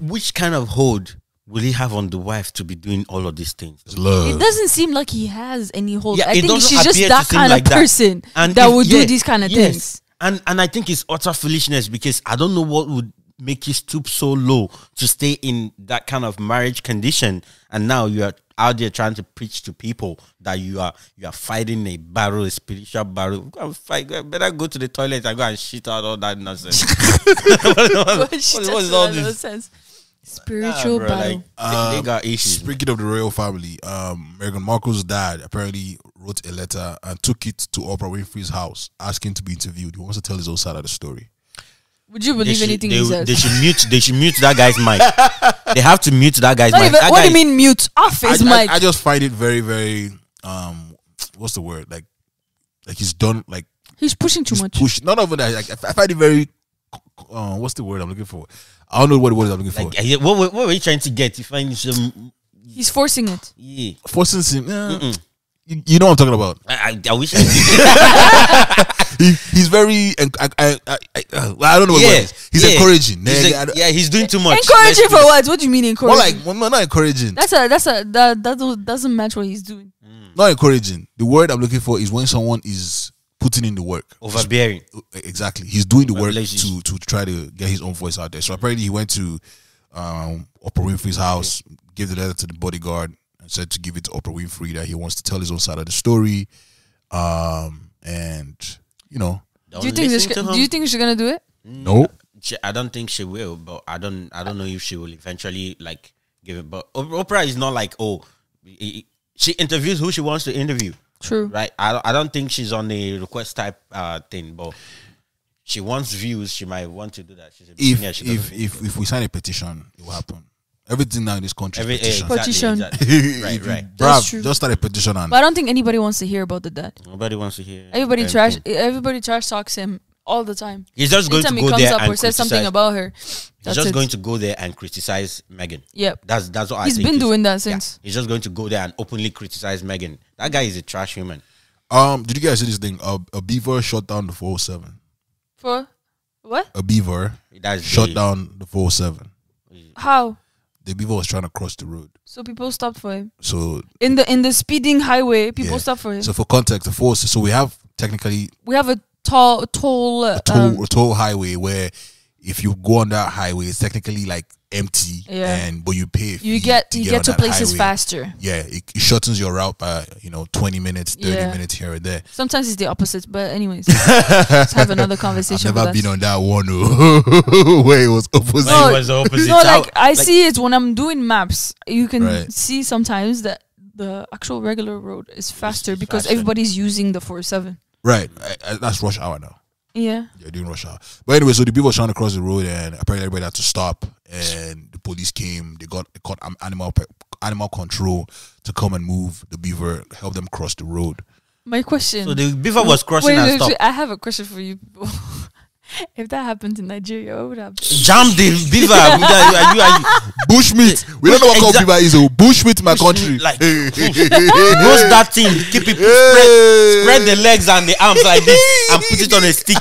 which kind of hold will he have on the wife to be doing all of these things? Love. It doesn't seem like he has any hold. Yeah, I think she's just that kind like of person that, and that if, will yeah, do these kind of yes. things. And and I think it's utter foolishness, because I don't know what would make you stoop so low to stay in that kind of marriage condition. And now you are out there trying to preach to people that you are you are fighting a barrel, a spiritual barrel. Go and fight. Better go to the toilet and go and shit out all that nonsense. what, what, what, what is all this? Nonsense. Spiritual nah, bro, bio. Like, um, they got issues. Speaking of the royal family, um, Meghan Markle's dad apparently wrote a letter and took it to Oprah Winfrey's house, asking to be interviewed. He wants to tell his own side of the story. Would you believe they anything should, he they, said? They should mute. They should mute that guy's mic. They have to mute that guy's Not mic. Even, that what guy, do you mean mute? Off his I, mic. I, I just find it very, very. Um, what's the word? Like, like he's done. Like he's pushing too he's much. Push, not over that. Like, I find it very. Uh, what's the word I'm looking for? I don't know what word I'm looking for. Like, what, what, what were you trying to get? You find some. He's forcing it. Yeah, forcing him. Yeah. Mm -mm. You, you know what I'm talking about. I, I, I wish. I he, he's very. I, I, I, I don't know what yeah. word it is. He's yeah. encouraging. He's like, yeah, he's doing too much. Encouraging Let's for what? What do you mean encouraging? More like well, no, not encouraging. That's a. That's a. That, that doesn't match what he's doing. Mm. Not encouraging. The word I'm looking for is when someone is putting in the work, overbearing. Exactly, he's doing the work to to try to get his own voice out there. So apparently, he went to um, Oprah Winfrey's house, okay. gave the letter to the bodyguard, and said to give it to Oprah Winfrey that he wants to tell his own side of the story. Um, and you know, do you think she, do you think she's gonna do it? No, she, I don't think she will. But I don't, I don't know if she will eventually like give it. But Oprah is not like oh, she interviews who she wants to interview. True. Right. I, I don't think she's on the request type uh, thing, but she wants views. She might want to do that. She's a if she if if, if we sign a petition, it will happen. Everything now in this country Every, is petition. Exactly, petition. Exactly. Right, right. That's Brav, true. Just start a petition. And but I don't think anybody wants to hear about the dad. Nobody wants to hear. Everybody trash. Everybody trash talks him all the time. He's just going Anytime to go comes there up and or says something about her. That's he's just it. going to go there and criticize Meghan. Yeah, that's that's what he's I think been he's, doing that since. Yeah, he's just going to go there and openly criticize Meghan. That guy is a trash human. Um, did you guys see this thing? Uh, a beaver shot down the four oh seven. For what? A beaver that's shot the, down the four oh seven. How? The beaver was trying to cross the road, so people stopped for him. So in the in the speeding highway, people yeah. stopped for him. So for context, the four. So we have technically we have a. Tall, tall, a tall, um, a tall highway where if you go on that highway, it's technically like empty, yeah. and but you pay. You get you get, get to places highway. faster. Yeah, it, it shortens your route by you know twenty minutes, thirty yeah. minutes here and there. Sometimes it's the opposite, but anyways, let's have another conversation. I've never with been us. on that one where it was opposite. No, it was opposite. No, like I like, see it when I'm doing maps. You can right. see sometimes that the actual regular road is faster it's because faster. everybody's using the four oh seven. Right, I, I, that's rush hour now. Yeah, yeah, doing rush hour. But anyway, so the people were trying to cross the road, and apparently everybody had to stop. And the police came. They got they caught animal animal control to come and move the beaver, help them cross the road. My question. So the beaver was crossing. Wait, and wait, stopped. I have a question for you. If that happened in Nigeria, what would happen? Jam the beaver. are you, are you? Bushmeat. We Bush, don't know what kind of beaver is. Bushmeat, my Bush country. Like, roast that thing. Keep it hey. spread, spread the legs and the arms like this, and put it on a stick.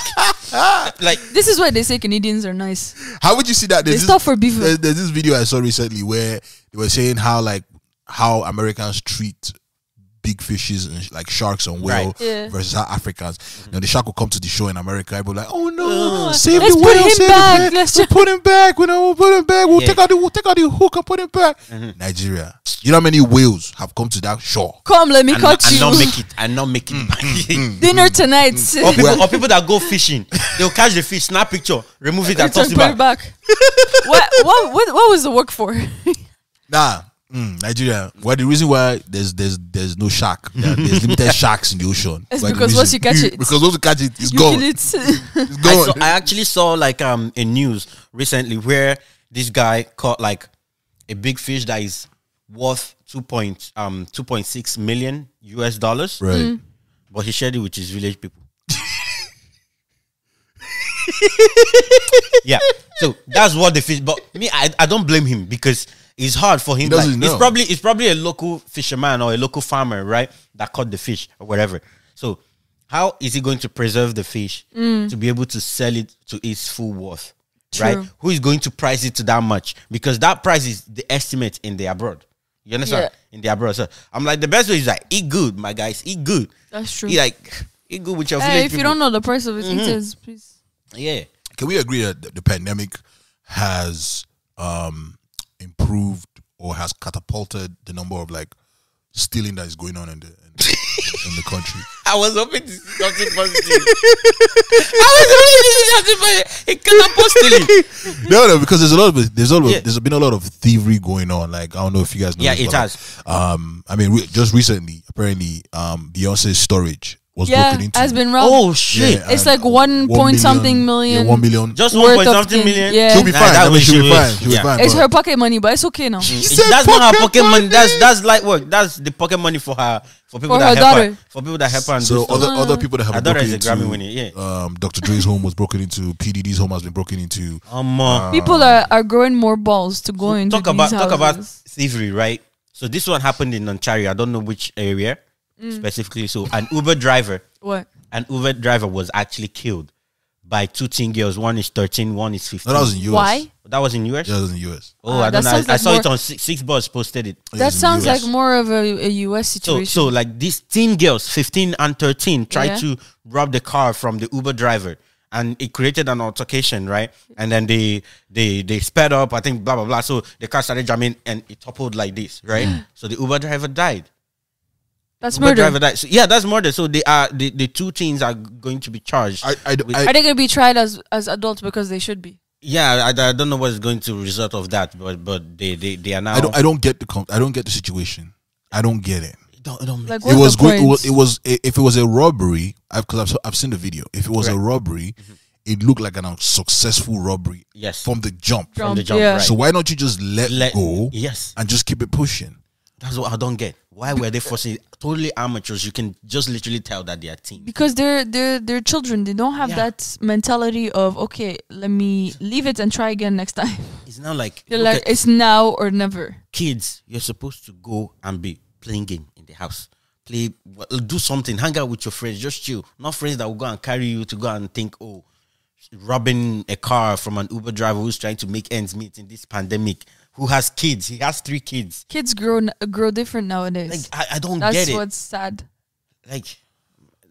Like this is why they say Canadians are nice. How would you see that? There's they this, for beaver. There's, there's this video I saw recently where they were saying how like how Americans treat big fishes and like sharks and whale right. yeah. versus Africans. Mm-hmm. Now the shark will come to the show in America. Everybody like, oh no, uh, save the whale, save back. the whale. Let's we'll put him back. We know we'll put him back. We'll yeah. take out the we'll take out the hook and put him back. Mm-hmm. Nigeria, you know how many whales have come to that shore? Come, let me and, catch and you. And not make it. And not make it back. Dinner tonight. Or people, or people that go fishing, they'll catch the fish, snap picture, remove it, and toss it back. back. what, what what what was the work for? Nah. Mm, Nigeria. Well, the reason why there's there's there's no shark, there, there's limited sharks in the ocean. It's like because once you catch it, because once you catch it, it's you gone. It. It's gone. I, saw, I actually saw like um a news recently where this guy caught like a big fish that is worth two point um two point six million U S dollars. Right, mm. but he shared it with his village people. Yeah, so that's what the fish. But me, I I don't blame him because. It's hard for him. Like, it's probably it's probably a local fisherman or a local farmer, right? That caught the fish or whatever. So how is he going to preserve the fish mm. to be able to sell it to its full worth? True. Right? Who is going to price it to that much? Because that price is the estimate in the abroad. You understand? Yeah. In the abroad. So I'm like the best way is like eat good, my guys. Eat good. That's true. Eat like eat good with your hey, if people. You don't know the price of it, mm-hmm. it is, please. Yeah. Can we agree that the pandemic has um improved or has catapulted the number of like stealing that is going on in the in, in the country. I was hoping to see something positive. I was hoping to see something positive. It cannot post stealing. No, no, because there's a lot of there's always yeah. there's been a lot of thievery going on. Like, I don't know if you guys know. Yeah, it has. Of, um, I mean, re just recently, apparently, um, Beyonce's storage was yeah, broken into. Has been robbed. Oh shit! Yeah, it's like one, one point million, something million. Yeah, one million. Just one point something million. Yeah. She'll be nah, fine. I mean, she'll be fine. She'll yeah. be fine. It's her pocket money, but it's okay now. It's, that's not her pocket money. money. That's that's light work. That's the pocket money for her. For people for that help her, for people that help her, and so other uh, other people that have been broken into, Grammy winner, yeah. um, Doctor Dre's home was broken into, P D D's home has been broken into. Um, uh, people are are growing more balls to go so into. Talk these about houses. Talk about thievery, right? So this one happened in Ontario. I don't know which area mm. specifically. So an Uber driver, what? An Uber driver was actually killed by two teen girls. One is thirteen, one is fifteen. No, that was in U S. Why? That was in U S. Yeah, that was in U S. Oh, ah, I don't know. I, like I saw it on six, six Buzz posted it. That it sounds like more of a, a U S situation. So, so, like these teen girls, fifteen and thirteen, tried yeah. to rob the car from the Uber driver, and it created an altercation, right? And then they they they sped up. I think blah blah blah. So the car started jamming, and it toppled like this, right? So the Uber driver died. That's Uber murder. Driver died. So, yeah, that's murder. So they are the the two teens are going to be charged. I, I, I, are they going to be tried as as adults because they should be? Yeah, I, I don't know what is going to result of that, but but they they, they are now. I don't, I don't get the I don't get the situation. I don't get it. Don't, don't like, it was going. It was, it was if it was a robbery. I've because I've I've seen the video. If it was right. a robbery. Mm-hmm. It looked like an unsuccessful robbery. Yes, from the jump. From, from the jump. Yeah. Right. So why don't you just let, let go? Yes, and just keep it pushing. That's what I don't get. Why were they forcing totally amateurs? You can just literally tell that they are teens. Because they're they're they're children. They don't have yeah. that mentality of okay, let me leave it and try again next time. It's not like they're like it's now or never. Kids, you're supposed to go and be playing game in the house. Play, do something, hang out with your friends, just chill. Not friends that will go and carry you to go and think, oh, robbing a car from an Uber driver who's trying to make ends meet in this pandemic. Who has kids? He has three kids. Kids grow grow different nowadays. Like I, I don't That's get it. That's what's sad. Like,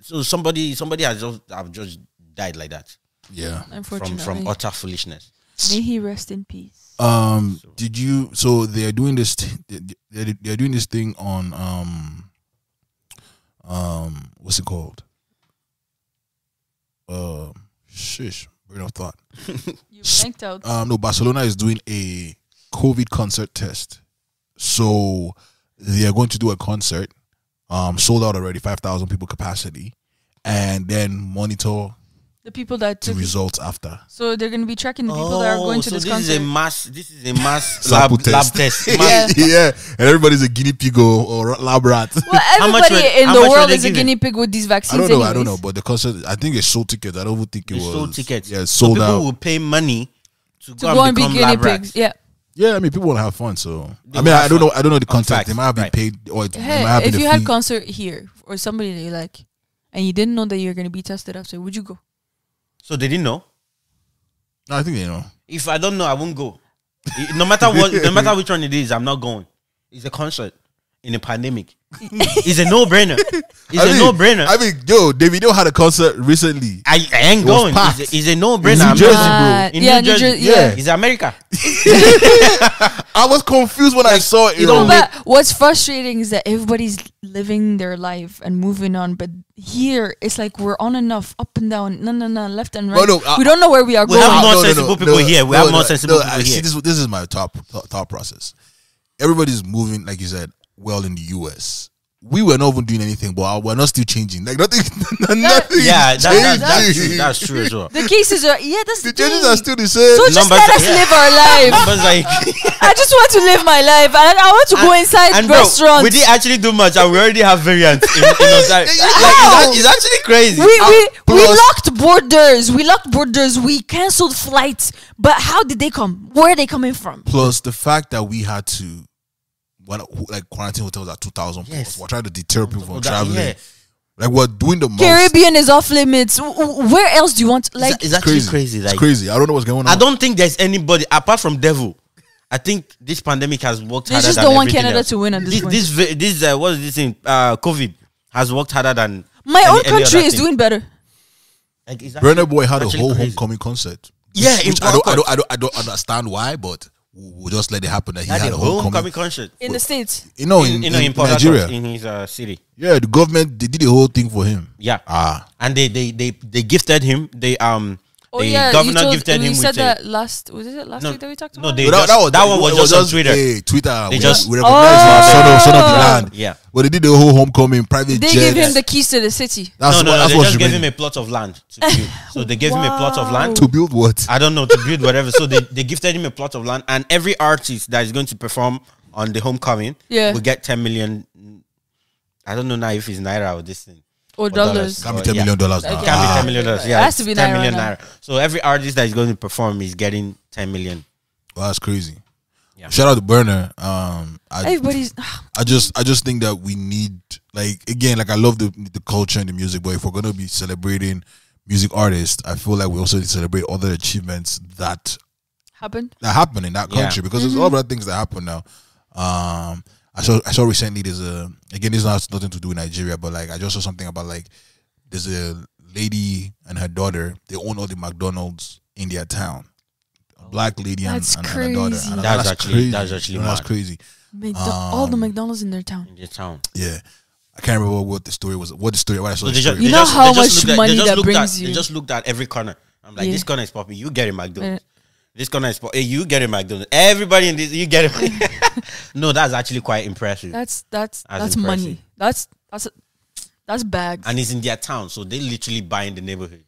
so somebody somebody has just have just died like that. Yeah, unfortunately, from from utter foolishness. May he rest in peace. Um, so. did you? So they are doing this. They they are doing this thing on um. Um, what's it called? Um, uh, shish. Brain of thought. You blanked out. Um, no, Barcelona is doing a COVID concert test. So they are going to do a concert, um, sold out already, five thousand people capacity, and then monitor the people that took the results after. So they're going to be tracking the people oh, that are going so to this, this concert. Is a mass, this is a mass lab test. Lab test. Mass. Yeah. yeah, and everybody's a guinea pig or, or lab rat. Well, everybody were, in the world is giving? a guinea pig with these vaccines. I don't know, anyways. I don't know, but the concert, I think they sold tickets. I don't think it they was. sold tickets. Yeah, sold so out. People will pay money to, to go, go and, and become be guinea lab pigs. Rats. Yeah. Yeah, I mean, people want to have fun, so they I mean, I don't fun. know, I don't know the contact. They might have been right. paid, or it, hey, they might have if been you had a concert here or somebody that you like, and you didn't know that you're going to be tested after, would you go? So they didn't know. No, I think they know. If I don't know, I won't go. No matter what, no matter which one it is, I'm not going. It's a concert in a pandemic. It's a no-brainer. It's I a no-brainer. I mean, yo, Davido had a concert recently. I, I ain't it going. It's a, it's a no-brainer. New Jersey, bro. In yeah, New Jersey. Jersey. Yeah. It's America. I was confused when like, I saw it. You know, but what's frustrating is that everybody's living their life and moving on, but here it's like we're on and off, up and down, no, no, no, left and right. No, no, I, we don't know where we are we going. We have more no, sensible no, no, people no, here. We no, have more no, sensible no, people I, here. See, this, this is my top thought process. Everybody's moving, like you said. Well, in the U S, we were not even doing anything, but we're not still changing. Like nothing, nothing. Yeah, that, that, that's true. That's true as well. The cases are yeah, that's the, the changes thing. are still the same. So just Numbers, let us yeah. live our life. Like, I just want to live my life, and I want to and, go inside and restaurants. Bro, we didn't actually do much, and we already have variants. In, in like, it's, it's actually crazy. We we, we locked borders. We locked borders. We cancelled flights. But how did they come? Where are they coming from? Plus the fact that we had to. When, like quarantine hotels are two thousand. Yes. We're trying to deter people from traveling. Yeah. Like we're doing the most. Caribbean is off limits. Where else do you want? Like it's, it's actually crazy. crazy like, it's crazy. I don't know what's going on. I don't think there's anybody apart from devil. I think this pandemic has worked. They harder just don't than want Canada else. to win at this, this point. This this uh, what is this thing? Uh, COVID has worked harder than my any, own country is thing. doing better. Like, Burna Boy had a whole crazy. homecoming concert. Yeah, which, which I, don't, I don't I don't I don't understand why, but. we'll just let it happen that he had, had a homecoming concert in the States. You know, in, in, in, in, in Nigeria, in his uh, city. Yeah, the government, they did the whole thing for him. Yeah, ah, and they they they they gifted him. They um. Oh the yeah, governor told, gifted him. We said that last. Was it last no, week that we talked about? No, they that, just, that, was, that one was, was just on Twitter. Hey, Twitter. They we, just we recognized oh. son, son of the land. Yeah, but they did the whole homecoming private. They gave him the keys to the city. That's no, no, what, no that's they what just gave him a plot of land to build. So they gave wow. him a plot of land to build what? I don't know, to build whatever. So they they gifted him a plot of land, and every artist that is going to perform on the homecoming, yeah. will get ten million. I don't know now if it's naira or this thing. Or dollars. Can't be ten million dollars. Can't be ten million dollars. Yeah, it has to be ten million naira. So every artist that is going to perform is getting ten million. Well, that's crazy. Yeah. Shout out to Burner. Um, I, everybody's. I just, I just think that we need, like, again, like I love the the culture and the music, but if we're gonna be celebrating music artists, I feel like we also need to celebrate other achievements that happened, that happen in that country, yeah. because mm-hmm. there's a lot of things that happen now. Um. I saw I saw recently there's a, again this has nothing to do with Nigeria, but like I just saw something about like there's a lady and her daughter, they own all the McDonald's in their town. A black lady and, and, and her daughter. And that's, that's actually crazy. That's actually you know, that's crazy. Um, all the McDonald's in their town. In their town. Yeah. I can't remember what the story was. What the story what I saw. So the story. Just, you know just, how much at, money that brings at, you. They just looked at every corner. I'm like, yeah. this corner is popping, you get a McDonald's. Uh, This gonna export. Hey, you get it, McDonald's. Everybody in this, you get it. No, that's actually quite impressive. That's that's that's, that's impressive. money. That's that's a, that's bags. And it's in their town, so they literally buy in the neighborhood.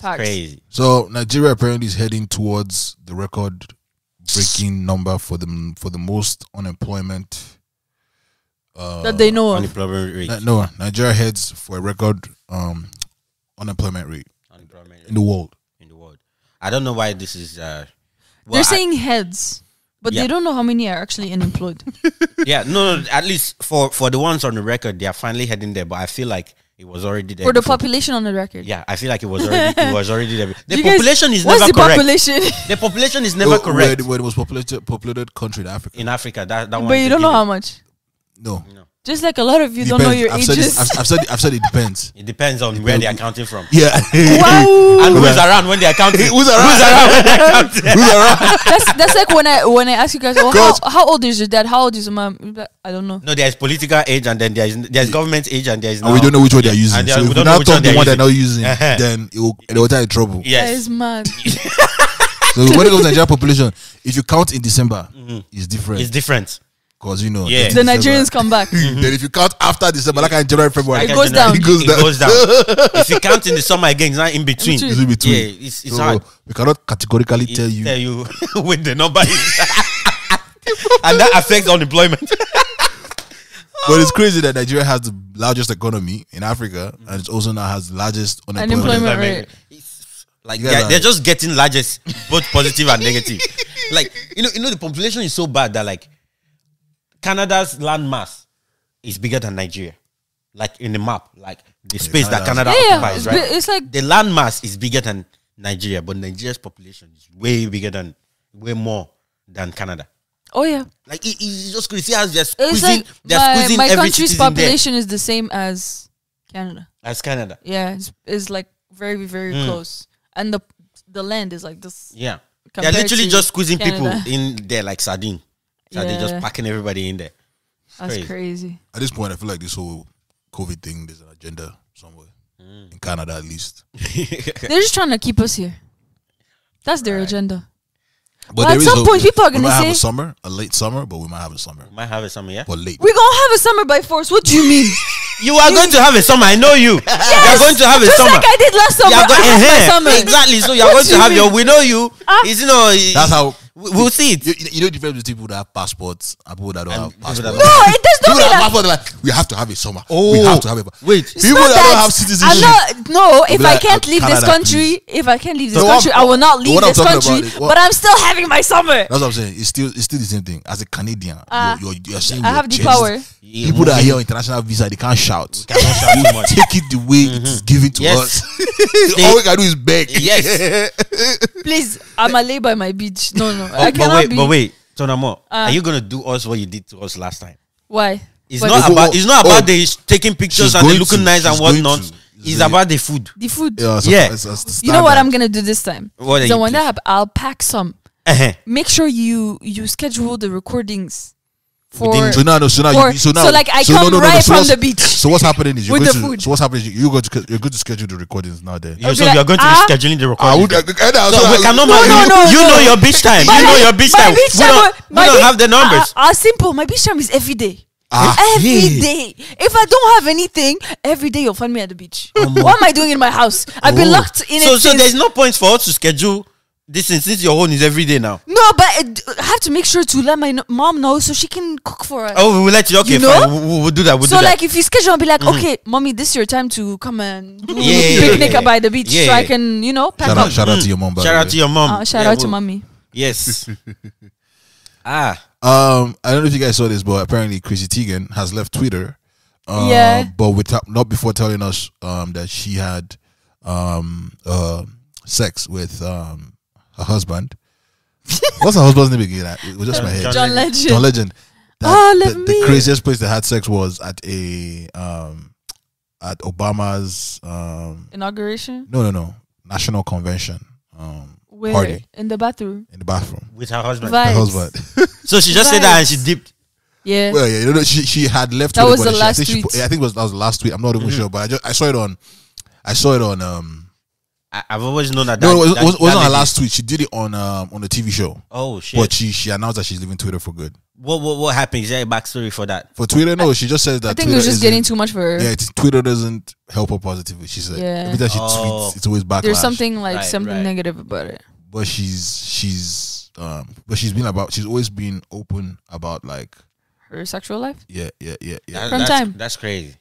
Crazy. So Nigeria apparently is heading towards the record-breaking number for the for the most unemployment uh, that they know. Unemployment rate. N no, Nigeria heads for a record um, unemployment rate. Unemployment rate in the world. I don't know why this is. Uh, well, They're saying I, heads, but yeah. they don't know how many are actually unemployed. yeah, no, no. At least for for the ones on the record, they are finally heading there. But I feel like it was already there. For the before. population on the record. Yeah, I feel like it was already it was already there. The you population guys, is never the correct. Population? The population is never well, correct. Where the most populated populated country in Africa. In Africa, that that but one. But you don't know how much. No. No. Just like a lot of you depends. don't know your I've ages. Said it, I've, I've, said it, I've said it depends. It depends on depends. where they're counting from. Yeah. Wow. And who's around when they're counting. Who's around? Who's around when they're counting. Who's around? That's, that's like when I when I ask you guys, well, how, how old is your dad? How old is your mom? I don't know. No, there's political age and then there's there's government age and there's. And we don't know which one they're using. And so we if don't we know which one they're, the one they're not using, uh-huh. then it will, it will get in trouble. Yes. That is mad. So when it goes to Nigerian population, if you count in December, mm-hmm. it's different. It's different. Because you know, yeah. the Nigerians December. come back. Mm-hmm. Then if you count after December, like in January, February, it, it goes down. It goes down. It goes down. If you count in the summer again, it's not in between. It's in between. Yeah, it's, it's so hard. We cannot categorically it tell you, tell you with the number, and that affects unemployment. But it's crazy that Nigeria has the largest economy in Africa, and it also now has the largest unemployment, unemployment rate. It's like they're, they're just getting largest, both positive and negative. Like you know, you know, the population is so bad that like. Canada's land mass is bigger than Nigeria, like in the map, like the yeah, space Canada's that Canada yeah, occupies, yeah. right? It's like the land mass is bigger than Nigeria, but Nigeria's population is way bigger than, way more than Canada. Oh yeah, like it, it's just crazy. They're squeezing, it's like they're my, squeezing my every country's population is the same as Canada. As Canada, yeah, it's, it's like very, very mm. close, and the the land is like this. Yeah, they're literally just squeezing Canada. people in there like sardine. So yeah. they're just packing everybody in there. It's That's crazy. crazy. At this point, I feel like this whole COVID thing, there's an agenda somewhere. Mm. In Canada, at least. They're just trying to keep us here. That's their right. agenda. But well, at some a, point, people are going to say... We might have a summer, a late summer, but we might have a summer. We might have a summer, yeah? But late. We're going to have a summer by force. What do you mean? You are you going to have a summer. I know you. Yes, you're going to have a just summer. Just like I did last summer. You're going to have summer. Exactly. So you're what going you to have mean? your... We know you. Uh, you know, That's how... We'll see it. You, you know the difference between people that have passports and people that don't and have passports. No, it does not mean that. Like, we have to have a summer. Oh, we have to have a wait. It's people that, that don't have citizenship. Not, no, if I, like, can't leave Canada, this country, please. if I can't leave this so country, I'm, I will not leave this country. Is, but I'm still having my summer. That's what I'm saying. It's still, it's still the same thing. As a Canadian, uh, you're, you're, you're saying I have the power. People that are here on international visa, they can't shout. We cannot shout too much. Take it the way mm-hmm. it's given to yes. us. All we can do is beg. Yes. Please, I'm a lay by my beach. No, no. Oh, I but wait, be. but wait, Tonamo, uh, are you gonna do us what you did to us last time? Why? It's what? not about. It's not about oh, the taking pictures and the looking to, nice and whatnot. To, it's the, about the food. The food. Yeah. So yeah. It's, it's the you know what I'm gonna do this time? What? So when I have, I'll pack some. uh-huh. make sure you you schedule the recordings. For, Within, so now, no, so now, for, you, so now, so like I so come no, no, no, right no. So from the beach. So what's happening is you're going to. Food. So what's happening is you're going to you're going to schedule the recordings now. Then okay, so like, you're going to uh, be scheduling the recordings. I would, I, I, so so we cannot. No, no, no, you, you no. know your beach time. My you know your beach time. Beach we don't, we don't beach, have the numbers. Ah, uh, uh, simple. My beach time is every day. Ah, every yeah. day. If I don't have anything, every day you'll find me at the beach. Um, what am I doing in my house? I've been locked in. So so there's no point for us to schedule. This since your own is every day now. No, but I have to make sure to let my mom know so she can cook for us. Oh, we will let you. Okay, you know? fine. We'll, we'll do that. We'll so do like, that. If you schedule, I'll be like, mm-hmm. okay, mommy, this is your time to come and do yeah, a picnic yeah, yeah. by the beach, yeah, so yeah. I can, you know, pack shout up. Out, shout mm. out to your mom. Shout way. out to your mom. Uh, shout yeah, out we'll, to mommy. Yes. ah, um, I don't know if you guys saw this, but apparently Chrissy Teigen has left Twitter. Uh, yeah. But without not before telling us um that she had um uh sex with um. her husband. What's her husband's name again? It was just my head. John Legend. John Legend. That, oh, let the, the craziest place they had sex was at a um at Obama's um inauguration. No, no, no, national convention. Um, Where? Party in the bathroom. In the bathroom with her husband. Vibes. Her husband. So she just Vibes. said that and she dipped. Yeah. Well, yeah, you know, she she had left. That was the last she, I think tweet. She, I think it was that was the last tweet. I'm not even mm-hmm. sure, but I just I saw it on, I saw it on um. I, I've always known that. No, that, it wasn't, that wasn't her last tweet. She did it on um on the T V show. Oh shit! But she she announced that she's leaving Twitter for good. What what what happened? Is there a backstory for that? For Twitter, no. I, she just says that. I think Twitter you're just getting too much for her. Yeah, Twitter doesn't help her positively. She said yeah. every time she oh. tweets, it's always backlash. There's something like right, something right. negative about it. But she's she's um but she's been about she's always been open about like her sexual life. Yeah, yeah, yeah, yeah. That, From that's, time that's crazy.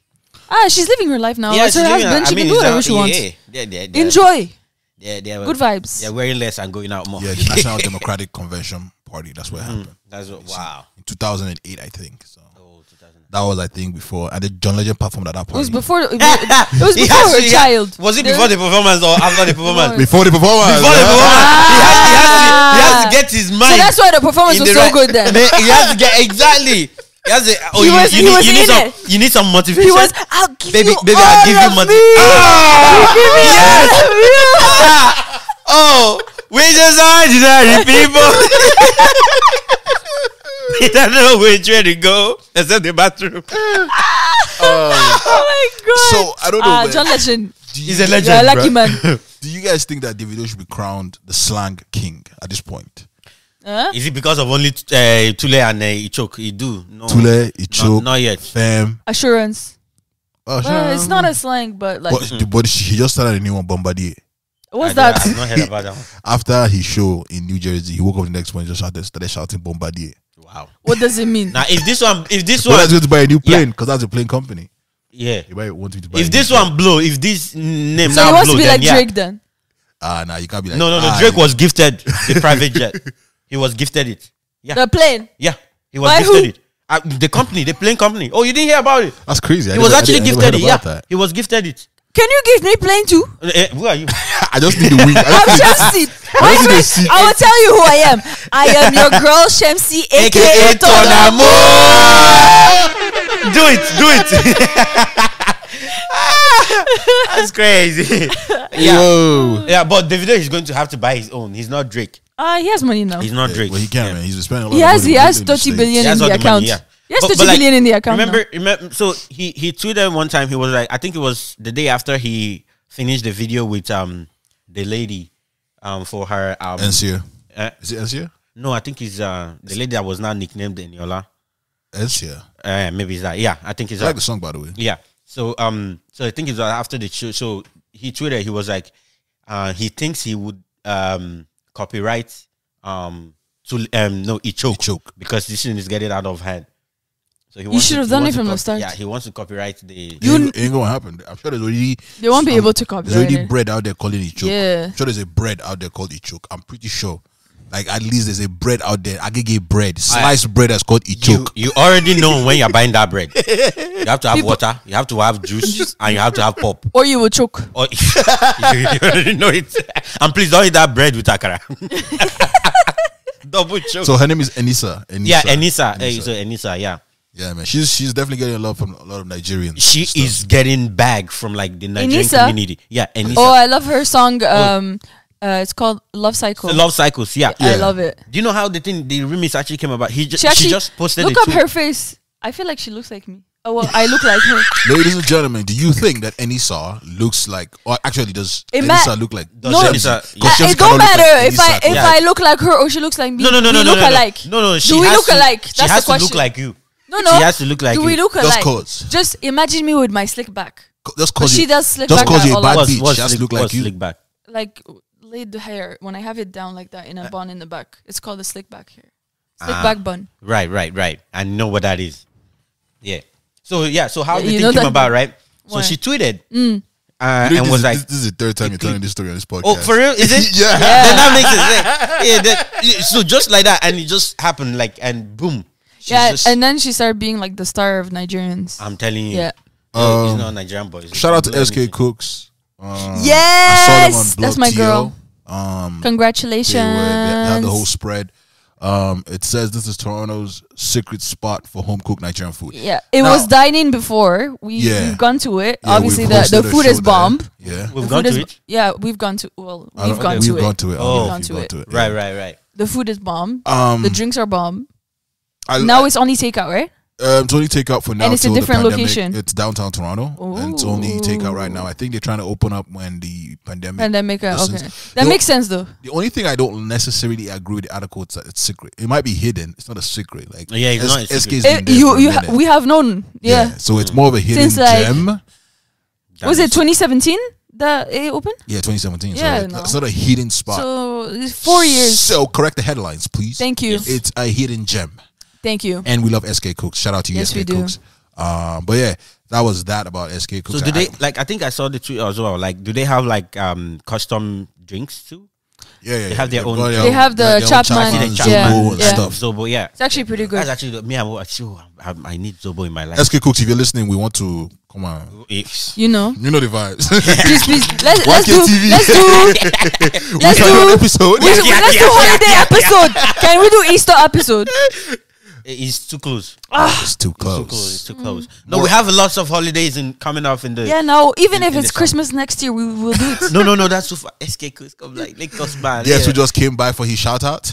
Ah, she's living her life now. Yeah, it's her husband. She I mean, can do whatever she yeah, wants. Yeah, yeah, yeah, yeah. Enjoy. Yeah, yeah. Good vibes. Yeah, wearing less and going out more. Yeah, the National Democratic Convention Party. That's what mm, happened. That's what. Wow. In two thousand eight, I think. So oh, that was, I think, before. And the John Legend performed at that party. It was before. It was, it was before her to, child. Was it before the performance or after the performance? Before the performance. Before the performance. Ah. He, has, he, has to, he has to get his mind. So that's why the performance was the so right. good then. He has to get exactly. A, oh, he you, was, you, he need, you, need some, you need some motivation. He was, I'll give baby, you baby, I'll give you money. Oh, yes. Oh, we just ordinary people. They don't know which way to go except the bathroom. Oh, oh my god! So I don't know. Uh, John Legend. He's a legend. Yeah, lucky man. Do you guys think that Davido should be crowned the slang king at this point? Huh? Is it because of only uh, Tule and uh, Ichoke? You do no. Tule, Ichoke, not, not yet. Fam. Assurance. Assurance. Well, it's not a slang, but like. But, mm. but she just started a new one, Bombardier. What's I that? I've not heard about that one. After his show in New Jersey, he woke up the next morning and just started, started shouting Bombardier. Wow. What does it mean? Now, if this one, if this one, that's going to buy a new plane because yeah. that's a plane company. Yeah. If, I want to buy if this one plane. blow, if this name so now blow, so he wants to be then, like Drake yeah. then. Ah, uh, nah, you can't be like. No, no, no. Ah, Drake was gifted the private jet. He was gifted it. Yeah. The plane? Yeah. He was By gifted who? it. Uh, the company, the plane company. Oh, you didn't hear about it? That's crazy. I he was actually gifted it. Yeah. That. He was gifted it. Can you give me plane too? Uh, uh, who are you? I just need the wing. I'm Shamsi. I, I will tell you who I am. I am your girl Shamsi, aka Tonamo. Do it. Do it. That's crazy. Yeah. Whoa. Yeah, but Davido is going to have to buy his own. He's not Drake. Ah, uh, he has money now. He's not Drake. Well, he can, yeah. man. He's spending a lot he of has, money. He has thirty billion in the, the account. Money, yeah. He has but, thirty but billion like, in the account. Remember, remember, so he, he tweeted one time, he was like, I think it was the day after he finished the video with um the lady um for her um Ensia. Uh, Is it Ensia? No, I think it's uh the lady that was not nicknamed Eniola. Ensia. Uh, maybe it's that. Yeah, I think it's I like the song, by the way. Yeah. So um so I think it's after the show. So he tweeted, he was like, uh he thinks he would um copyright um to um no Ichoke, Ichoke. because this thing is getting out of hand. So he wants you should to, have done it from the start. Yeah, he wants to copyright the. You ain't, ain't gonna happen. I'm sure there's already. They won't some, be able to copyright. There's already bread out there calling Ichoke. Yeah, I'm sure there's a bread out there called Ichoke. I'm pretty sure. Like at least there's a bread out there. Aggregate bread, sliced I, bread that's called Ichoke. You, you already know when you're buying that bread. You have to have People. water, you have to have juice, Just, and you have to have pop. Or you will choke. Or, you, you already know it. And please don't eat that bread with akara. Double choke. So her name is Enisa. Enisa. Yeah, Enisa. Enisa. Hey, so Enisa, yeah. Yeah, man. She's she's definitely getting a lot from a lot of Nigerians. She stuff. is getting bag from like the Nigerian Enisa? community. Yeah, Enisa. Oh, I love her song. Um. Oh. Uh, it's called Love Cycles. Love Cycles, yeah. yeah. I love it. Do you know how the thing, the remix actually came about? He ju she, actually, she just posted look it. Look up too. Her face. I feel like she looks like me. Oh, well, I look like her. Ladies and gentlemen, do you think that Enisa looks like, or actually does it Enisa look like? Does no, Enisa, yeah. I, it don't matter like if I if yeah. I look like her or she looks like me. No, no, no, no, we no, look no, no. alike. No, no, she do we has look to, alike? That's she has the question. To look like you. No, no, she has to look like. Do we look alike? Just imagine me with my slick back. Just cause she does slick back. Just cause you're a bad bitch, she has to look like you. Slick back, like. Laid the hair when I have it down like that in a uh, bun in the back. It's called a slick back hair, slick uh, back bun. Right, right, right. I know what that is. Yeah. So yeah. So how yeah, the thing came about, right? What? So she tweeted mm. uh, and was is, like, "This is the third time you're telling this story on this podcast." Oh, for real? Is it? yeah. yeah. Then that makes it. Like, yeah. That, so just like that, and it just happened, like, and boom. Yeah. Just, and then she started being like the star of Nigerians. I'm telling you. Yeah. Um, he's not a Nigerian boy. Shout out to S K Cooks. Um, yes, that's my girl. Um, Congratulations! They, were, they had the whole spread. Um, it says this is Toronto's secret spot for home cooked Nigerian food. Yeah, it now, was dining before we, yeah. we've gone to it. Yeah, obviously, the, the food is bomb. That, yeah, we've the gone to is, it. Yeah, we've gone to. Well, we've gone, know, to we've gone to it. Oh, we've gone to, gone to it. it. Right, right, right. The food is bomb. Um, the drinks are bomb. I, now I, it's only takeout, right? Um, it's only takeout for now. And it's a different location. It's downtown Toronto. Ooh. And it's only takeout right now. I think they're trying to open up when the pandemic. Pandemic, uh, okay. That makes sense, though. The only thing I don't necessarily agree with the article is that it's secret. It might be hidden. It's not a secret. Like, yeah, it's not a secret. You, you ha we have known. Yeah. yeah. So it's more of a hidden Since, like, gem. Was it twenty seventeen that it opened? Yeah, twenty seventeen. Yeah, so no. It's not a hidden spot. So four years. So correct the headlines, please. Thank you. Yes. It's a hidden gem. Thank you. And we love S K Cooks. Shout out to you, yes, S K Cooks. Um, but yeah, that was that about S K Cooks. So do they, like, I think I saw the tweet as well. Like, do they have, like, um, custom drinks too? Yeah, yeah. They have their own. They have the Chapman, Zobo and stuff. Zobo, yeah. It's actually pretty good. That's actually, me, I'm, I need Zobo in my life. S K Cooks, if you're listening, we want to, come on. You know. You know the vibes. Please, please. Let's, let's do, let's do, let's do, episode. Let's do holiday episode. Can we do Easter episode? It's too close. Ah. It's too close. It's too close. It's too close. Mm. No, we have lots of holidays in coming off in the. Yeah, no. Even in, if in it's Christmas family. Next year, we will do it. No, no, no. That's too far. S K Cooks come like Lake Osman. Yes, yeah. Who just came by for his shout out,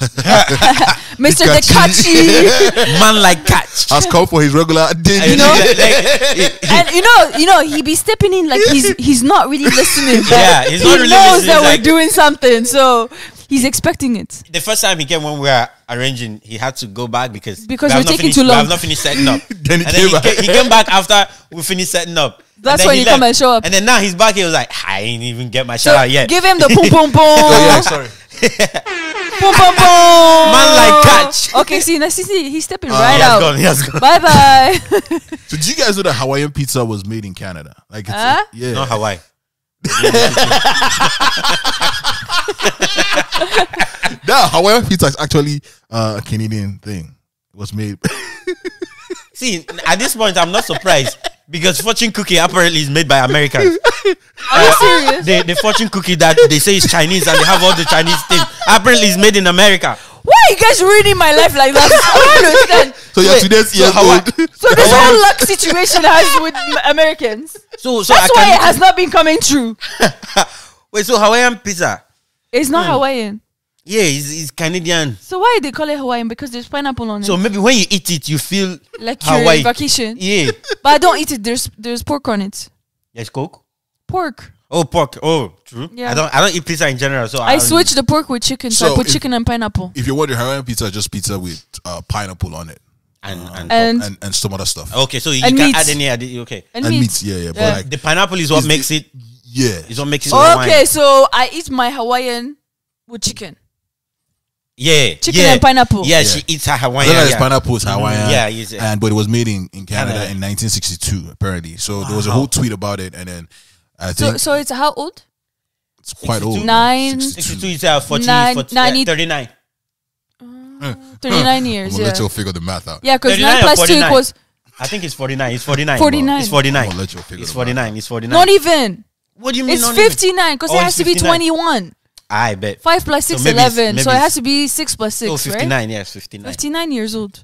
Mister Dekachi. Man like Catch has come for his regular. Day. You know, and you know, you know, he be stepping in like he's he's not really listening. Yeah, he's he not really knows listening. That like, we're doing something. So. He's expecting it. The first time he came when we were arranging, he had to go back because because we we're taking finished, too long. We have not finished setting up. Then, he, and came then he, came, he came back after we finished setting up. That's when he, he come and show up. And then now he's back. He was like, I ain't even get my so shout out yet. Give him the boom boom boom. Oh yeah, sorry. Boom boom boom. Man like Catch. Okay, see, now see, see he's stepping uh, right he out. Gone, he has gone. Bye bye. So do you guys know that Hawaiian pizza was made in Canada? Like, it's huh? a, yeah, not Hawaii. No, however, pizza is actually uh, a Canadian thing. It was made. See, at this point, I'm not surprised because fortune cookie apparently is made by Americans. Are you serious? The, the fortune cookie that they say is Chinese and they have all the Chinese things apparently is made in America. Why are you guys ruining my life like that? I don't understand. So you're today's years so old. So this whole luck situation has with Americans. So, so that's I why it has not been coming true. Wait, so Hawaiian pizza? It's not hmm. Hawaiian. Yeah, it's, it's Canadian. So why do they call it Hawaiian? Because there's pineapple on it. So maybe when you eat it, you feel like you're Hawaii. On vacation. Yeah, but I don't eat it. There's there's pork on it. There's coke. Pork. Oh, pork. Oh, true. Yeah. I don't. I don't eat pizza in general. So I, I switch the pork with chicken. So, so I put if, chicken and pineapple. If you're wondering, Hawaiian pizza is just pizza with uh, pineapple on it and uh, and, and, and and some other stuff. Okay, so you can meat. Add any. Other, okay, and, and meat. meat. Yeah, yeah. yeah. But like, the pineapple is what is makes it. it yeah, it's what makes it. Okay, Hawaiian. So I eat my Hawaiian with chicken. Yeah, chicken yeah. and pineapple. Yeah, yeah, she eats her Hawaiian. It's yeah. pineapple, Hawaiian. Yeah, yeah, and but it was made in, in Canada yeah. in nineteen sixty-two, apparently. So wow. there was a whole tweet about it, and then I think. So, so it's how old? It's quite sixty-two. Old. Nine. sixty-two is uh, forty, nine, forty, ninety, yeah, thirty-nine. Uh, thirty-nine years. I'm gonna yeah. let you figure the math out. Yeah, because nine plus two equals. I think it's forty-nine. It's forty-nine. forty-nine. It's forty-nine. Let you figure it's forty-nine. It's forty-nine. Not even. What do you mean? It's fifty-nine because oh, it has to be twenty-one. I bet five plus six, so maybe eleven. Maybe so it has to be six plus six. Oh, fifty-nine, right? Yes, fifty-nine. Fifty-nine years old.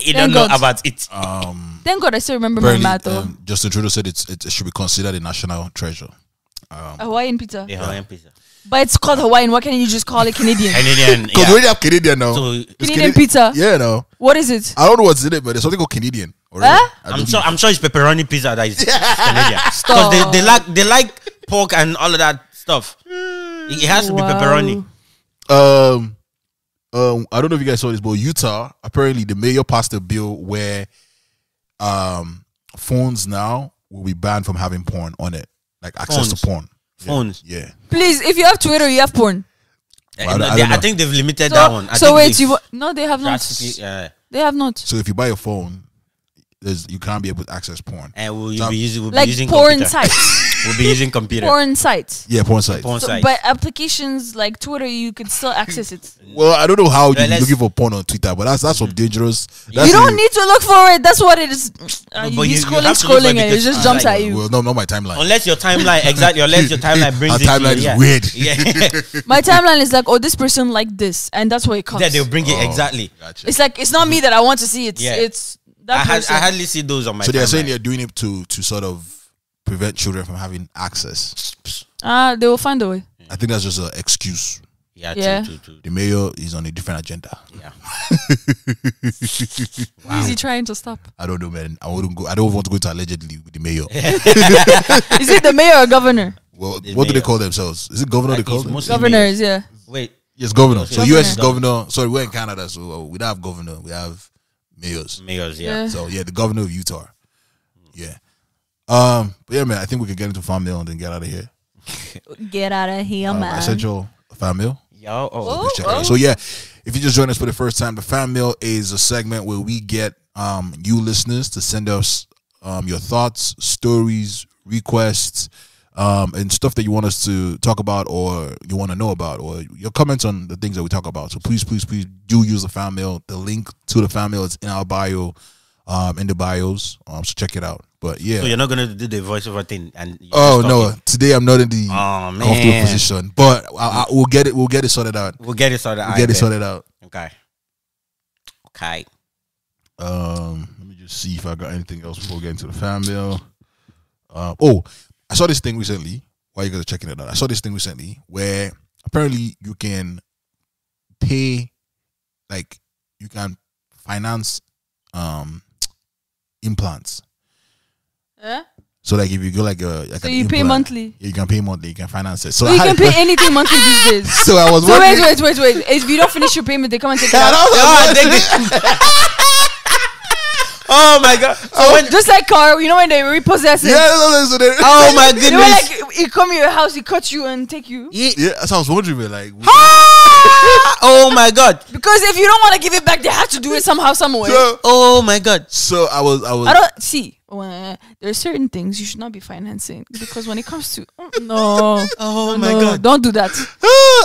You don't know about it. Um, Thank God, I still remember barely, my math. Um, Justin Trudeau said it's, it, it should be considered a national treasure. Um, Hawaiian pizza. The Hawaiian yeah. pizza. But it's called Hawaiian. Why can't you just call it Canadian? Canadian. Because yeah. we already have Canadian now. So Canadian, Canadian pizza. Yeah, no. What is it? I don't know what's in it, but there's something called Canadian. Huh? I'm sure. I'm sure it's pepperoni pizza that is Canadian. Because they, they like they like pork and all of that stuff. It, it has wow. to be pepperoni. Um, um, I don't know if you guys saw this, but Utah apparently the mayor passed a bill where, um, phones now will be banned from having porn on it, like access phones. to porn. Phones, yeah. yeah. Please, if you have Twitter, you have porn. Well, I, no, I, they, I think they've limited so, that one. I so think wait, you no, they have not. Uh, they have not. So if you buy a phone, there's you can't be able to access porn. And will you so be using we'll like be using porn computer. sites? We'll be using computer porn sites. Yeah, porn sites. Porn so, sites. But applications like Twitter, you can still access it. Well, I don't know how you're looking for porn on Twitter, but that's that's some dangerous. That's you don't a, need to look for it. That's what it is. Uh, no, you scrolling, scrolling, and it just jumps like, at you. Well, no, not my timeline. Unless your timeline, exactly. Unless your timeline brings. Our timeline it is you, yeah. weird. Yeah. My timeline is like, oh, this person liked this, and that's what it comes. Yeah, they'll bring oh, it exactly. Gotcha. It's like it's not me that I want to see. It's yeah. it's. I, had, I hardly see those on my. So they're saying they're doing it to to sort of prevent children from having access. Ah, uh, they will find a way. Yeah. I think that's just an excuse. Yeah, yeah. True, true, true. The mayor is on a different agenda. Yeah. Wow. Is he trying to stop? I don't know, man. I wouldn't go. I don't want to go to allegedly with the mayor. Is it the mayor or governor? Well, the what mayor. do they call themselves? Is it governor? Like they call them? Governors. Mayor. Yeah. Wait. Yes, governor. So governor. U S is governor. Sorry, we're in Canada, so we don't have governor. We have. Mayors, mayors, yeah. yeah. So yeah, the governor of Utah, yeah. Um, but yeah, man, I think we could get into fan mail and then get out of here. Get out of here, um, man. Essential fan mail. Yo, oh. So, oh. so yeah, if you just joined us for the first time, the fan mail is a segment where we get um you listeners to send us um your thoughts, stories, requests, um, and stuff that you want us to talk about or you want to know about or your comments on the things that we talk about. So please, please, please do use the fan mail. The link to the fan mail is in our bio, um, in the bios. Um, so check it out. But yeah. So you're not going to do the voiceover thing? And oh, no. It. Today I'm not in the oh, comfortable position. But I, I, we'll get it. We'll get it sorted out. We'll get it sorted out. We'll get it sorted out. Okay. Okay. Um, let me just see if I got anything else before getting to the fan mail. Uh, oh, I saw this thing recently. Why you guys are checking it out? I saw this thing recently where apparently you can pay, like you can finance um, implants. Yeah. So like if you go like a like so you implant, pay monthly. You can pay monthly. You can finance it. So, so you can pay anything monthly these days. So I was so wait wait wait wait. If you don't finish your payment, they come and take it out. Oh, oh my god! So oh. When, just like car, you know when they repossess it. Yeah, no, no, no. Oh my goodness! You know, like you come to your house, he cuts you and take you. Yeah, yeah that's what I was wondering. Like, oh my god! Because if you don't want to give it back, they have to do it somehow, somewhere. So, oh my god! So I was, I was. I don't see. Well, there are certain things you should not be financing because when it comes to oh, no, oh no, my god, don't do that.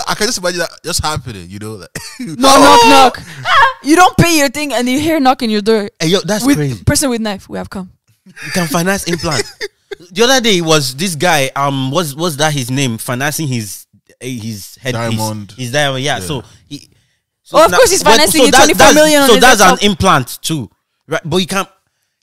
I can just imagine that just happening, you know. Like, knock, oh. knock, knock. You don't pay your thing and you hear knock on your door. Hey, yo, that's with crazy. Person with knife, we have come. You can finance implant. The other day was this guy. Um, was was that his name? Financing his his head diamond. His, his diamond. Yeah. yeah. So he. So oh, of now, course, he's financing so twenty four million. So that's laptop. An implant too, right? But you can't.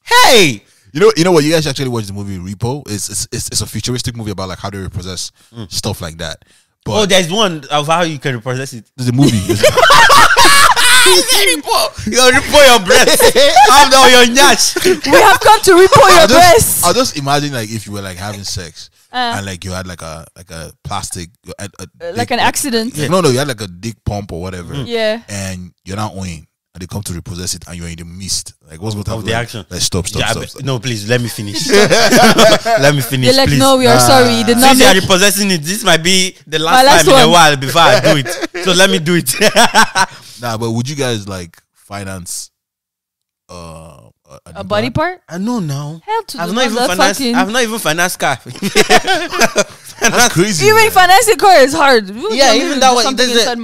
Hey. You know, you know what? You guys should actually watch the movie Repo. It's it's it's, it's a futuristic movie about like how they repossess mm. stuff like that. But oh, there's one of how you can repossess it. There's a movie. Repo, you know, repo your breast. I'm down your nyash. We have come to repo your breast. I'll just imagine like if you were like having sex uh, and like you had like a like a plastic, a, a dick, like an accident. Like, no, no, you had like a dick pump or whatever. Mm. Yeah, and you're not owning. They come to repossess it and you're in the mist. Like what's going to happen? The action. Like stop, stop, yeah, stop, stop. No, please let me finish. Let me finish. They're like, please. No, we are nah. sorry. You did not. Since you're repossessing it, this might be the last, last time one. In a while before I do it. So let me do it. Nah, but would you guys like finance uh, a, a body part? I know now. Hell to I've, not not finance, I've not even financed car. That's crazy. Even man. Financing car is hard. We yeah, even that one. No.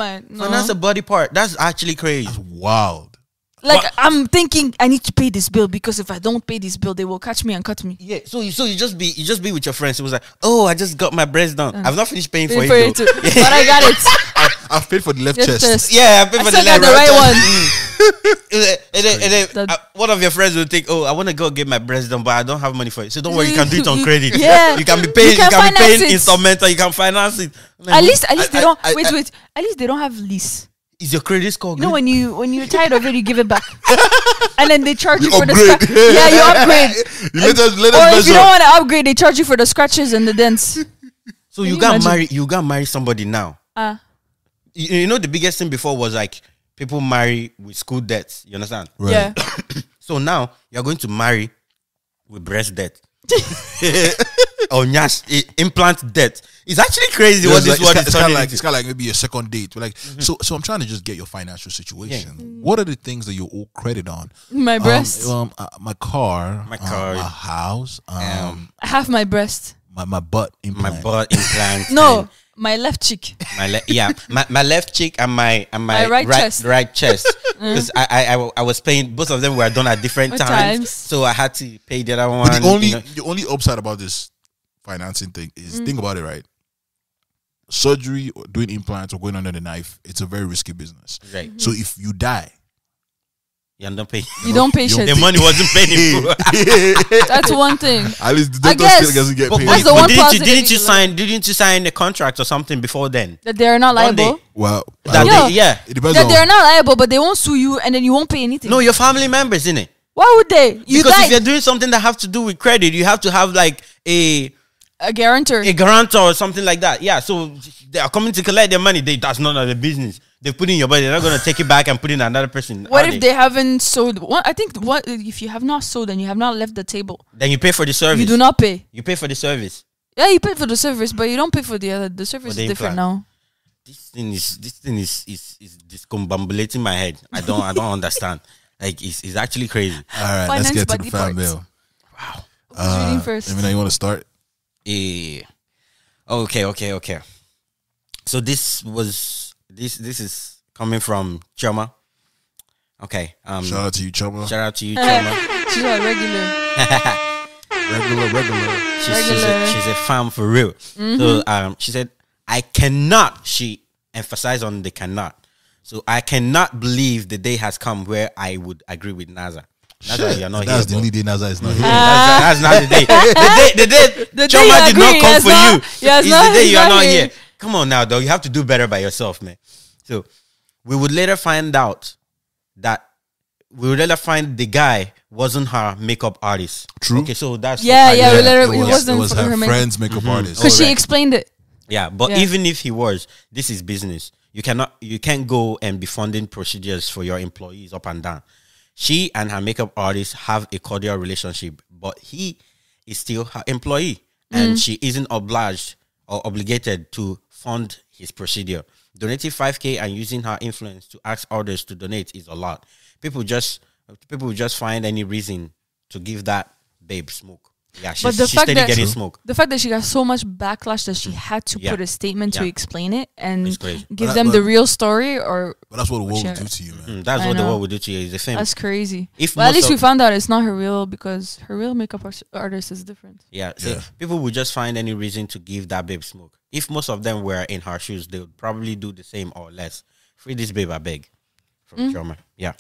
Finance a body part. That's actually crazy. That's wild. Like, what? I'm thinking I need to pay this bill, because if I don't pay this bill, they will catch me and cut me. Yeah, so you so you just be you just be with your friends. It was like, oh, I just got my breast done. Mm. I've not finished paying for it, for it too. But I got it. I, I've paid for the left chest. chest. Yeah, I paid I for the left. I got the right one. Mm. and then, and then uh, one of your friends will think, oh, I want to go get my breast done, but I don't have money for it. So don't worry, you can do it on credit. Yeah, you can be paying. You can, you can be paying instrumental. You can finance it. At least, at least I, they don't I, I, wait, wait. At least they don't have lease. Is your credit score good? No, when you when you're tired of it, you give it back, and then they charge you, you for upgrade. the scratch. Yeah, you upgrade. You let us, let us or if you don't want to upgrade, they charge you for the scratches and the dents. So Can you, you got married. You got marry somebody now. Ah, uh. you, you know the biggest thing before was like people marry with school debts. You understand? Right. Yeah. So now you're going to marry with breast debt. Or implant debt. It's actually crazy. Yes, what like, this word is. It's kind of like, it's kind of like maybe a second date. We're like, mm-hmm. so, so I'm trying to just get your financial situation. Yeah. What are the things that you owe credit on? My breast, um, um uh, my car, my car, um, my house, um, um, half my breast, my my butt implant, my butt implant. No, my left cheek. My le yeah, my my left cheek and my and my, my right, right chest, right chest. Because mm. I, I I was paying. Both of them were done at different times, times, so I had to pay the other one. But the only you know. the only upside about this financing thing is, mm. think about it, right? Surgery or doing implants or going under the knife, it's a very risky business. Right. Mm-hmm. So if you die, you don't pay. You, you don't pay shit. The money wasn't paid. That's one thing. At least the doctor still doesn't get paid. That's the one. Didn't you, didn't you sign? Didn't you sign a contract or something before then that they are not liable? Well, that yeah, they, yeah. It depends that on they are not liable, but they won't sue you, and then you won't pay anything. No, your family members, innit? Why would they? You because died. If you're doing something that have to do with credit, you have to have like a. A guarantor, a guarantor, or something like that. Yeah, so they are coming to collect their money. They that's none of their business. They put in your body. They're not gonna take it back and put in another person. What if they? they haven't sold? What I think, what if you have not sold and you have not left the table? Then you pay for the service. You do not pay. You pay for the service. Yeah, you pay for the service, but you don't pay for the other. The service is different now. This thing is this thing is is is discombobulating my head. I don't I don't understand. Like it's it's actually crazy. All right, Finance let's get to the fan bill. Wow. Uh, first. Let me know you want to start. Yeah. Okay, okay, okay. So this was this this is coming from Choma. Okay. Um shout out to you, Choma. Shout out to you, Choma. She's a regular. regular, regular. She's, regular. She's, a, she's a fan for real. Mm-hmm. So um she said, I cannot she emphasized on the cannot. So I cannot believe the day has come where I would agree with NASA. That's sure. you're not that's here, the only day Naza is not here. Ah. That's, that's not the day. The day, the day, the Choma did not come for not, you. It's not, the day you are not here. here. Come on now, though. You have to do better by yourself, man. So we would later find out that we would later find the guy wasn't her makeup artist. True. Okay, so that's yeah, yeah. yeah. We later, it, it was, wasn't it was her, her friend's makeup mm-hmm. artist because right. she explained it. Yeah, but yeah. even if he was, this is business. You cannot, you can't go and be funding procedures for your employees up and down. She and her makeup artist have a cordial relationship, but he is still her employee, and mm. she isn't obliged or obligated to fund his procedure. Donating five K and using her influence to ask others to donate is a lot. People just people just find any reason to give that babe smoke. Yeah, she's, but the she's fact steady that getting smoke. The fact that she got so much backlash that she had to yeah. put a statement yeah. to explain it and give but them that, but, the real story, or but that's what the world will do to you, man. Mm, that's I what know. the world will do to you. Is the same. That's crazy. If well, at least we found out it's not her real, because her real makeup artist is different. Yeah, see, yeah. people would just find any reason to give that babe smoke. If most of them were in her shoes, they would probably do the same or less. Free this babe, I beg, from mm. Germany. Yeah,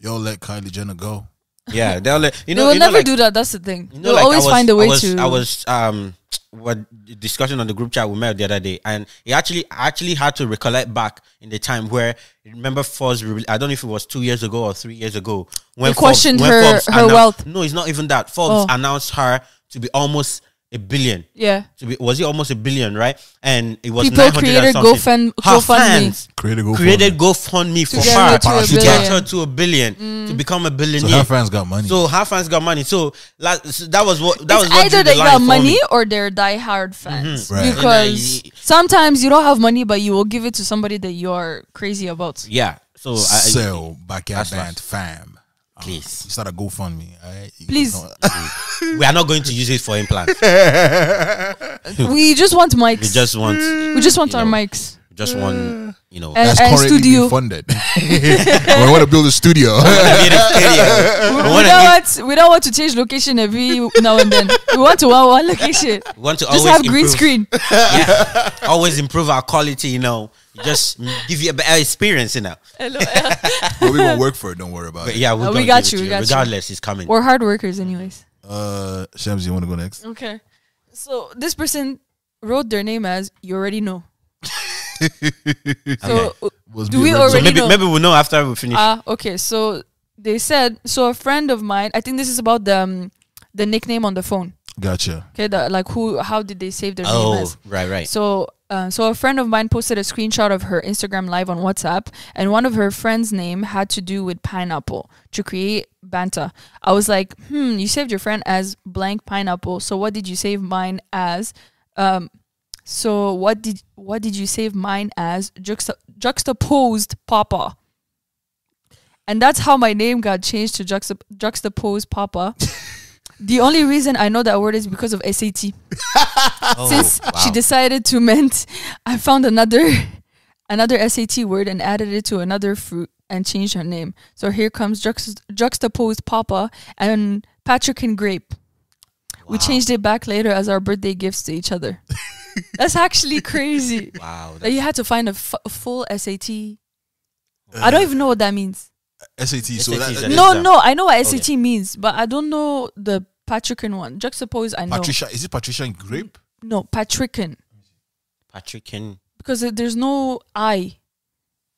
y'all let Kylie Jenner go. Yeah, they'll let, you know, they will you never know, like, do that. That's the thing. You know, they'll like always was, find a way I was, to. I was um, what discussion on the group chat we met the other day, and he actually actually had to recollect back in the time where remember Forbes. I don't know if it was two years ago or three years ago when he questioned Forbes, her when Forbes her announced, wealth. No, it's not even that. Forbes oh. announced her to be almost a billion. Yeah, to be was it almost a billion, right? And it was people created GoFundMe. Her fans created GoFundMe created GoFundMe for her to get her to a billion mm. to become a billionaire. So her fans got money. So her fans got money. So, like, so that was what that it's was what either they got money me. or they're diehard fans. Mm-hmm. right. Because you know, sometimes you don't have money, but you will give it to somebody that you are crazy about. Yeah. So, so I, Backyard Bant fam. Please, you start a GoFundMe. Right? Please, we are not going to use it for implants. We just want mics. We just want. We just want our know, mics. Just one, you know. That's uh, currently being funded. We want to build a studio. we, we, don't want, we don't want to change location every now and then. We want to one, one location. We want to just always have improve. Green screen. Yeah. Always improve our quality, you know. Just give you a better experience, you know. But we will work for it. Don't worry about but it. Yeah, we'll oh, we got you. We got Regardless, you. It's coming. We're hard workers anyways. Uh, Shams, you want to go next? Okay. So this person wrote their name as you already know. So okay. do we already so maybe, know? Maybe we'll know after we finish. Ah, uh, okay. So they said, so a friend of mine, I think this is about the um, the nickname on the phone. Gotcha. Okay, the, like who? How did they save their oh, name as? Right, right. So, uh, so a friend of mine posted a screenshot of her Instagram live on WhatsApp, and one of her friends' name had to do with pineapple to create banter. I was like, hmm, you saved your friend as blank pineapple. So what did you save mine as? Um. So what did what did you save mine as? Juxta juxtaposed Papa, and that's how my name got changed to juxta juxtaposed Papa. The only reason I know that word is because of S A T. Oh, since wow. she decided to mint, I found another another S A T word and added it to another fruit and changed her name. So here comes juxt juxtaposed Papa and Patrick and Grape. Wow. We changed it back later as our birthday gifts to each other. That's actually crazy. Wow. That you had to find a, f a full S A T. Uh, I don't even know what that means. S A T. So that, that no, no. I know what S A T okay. means, but I don't know the Patrickan one. Juxtapose, I know. Patricia. Is it Patricia and Grape? No, Patrickan. Patrickan. Because there's no I.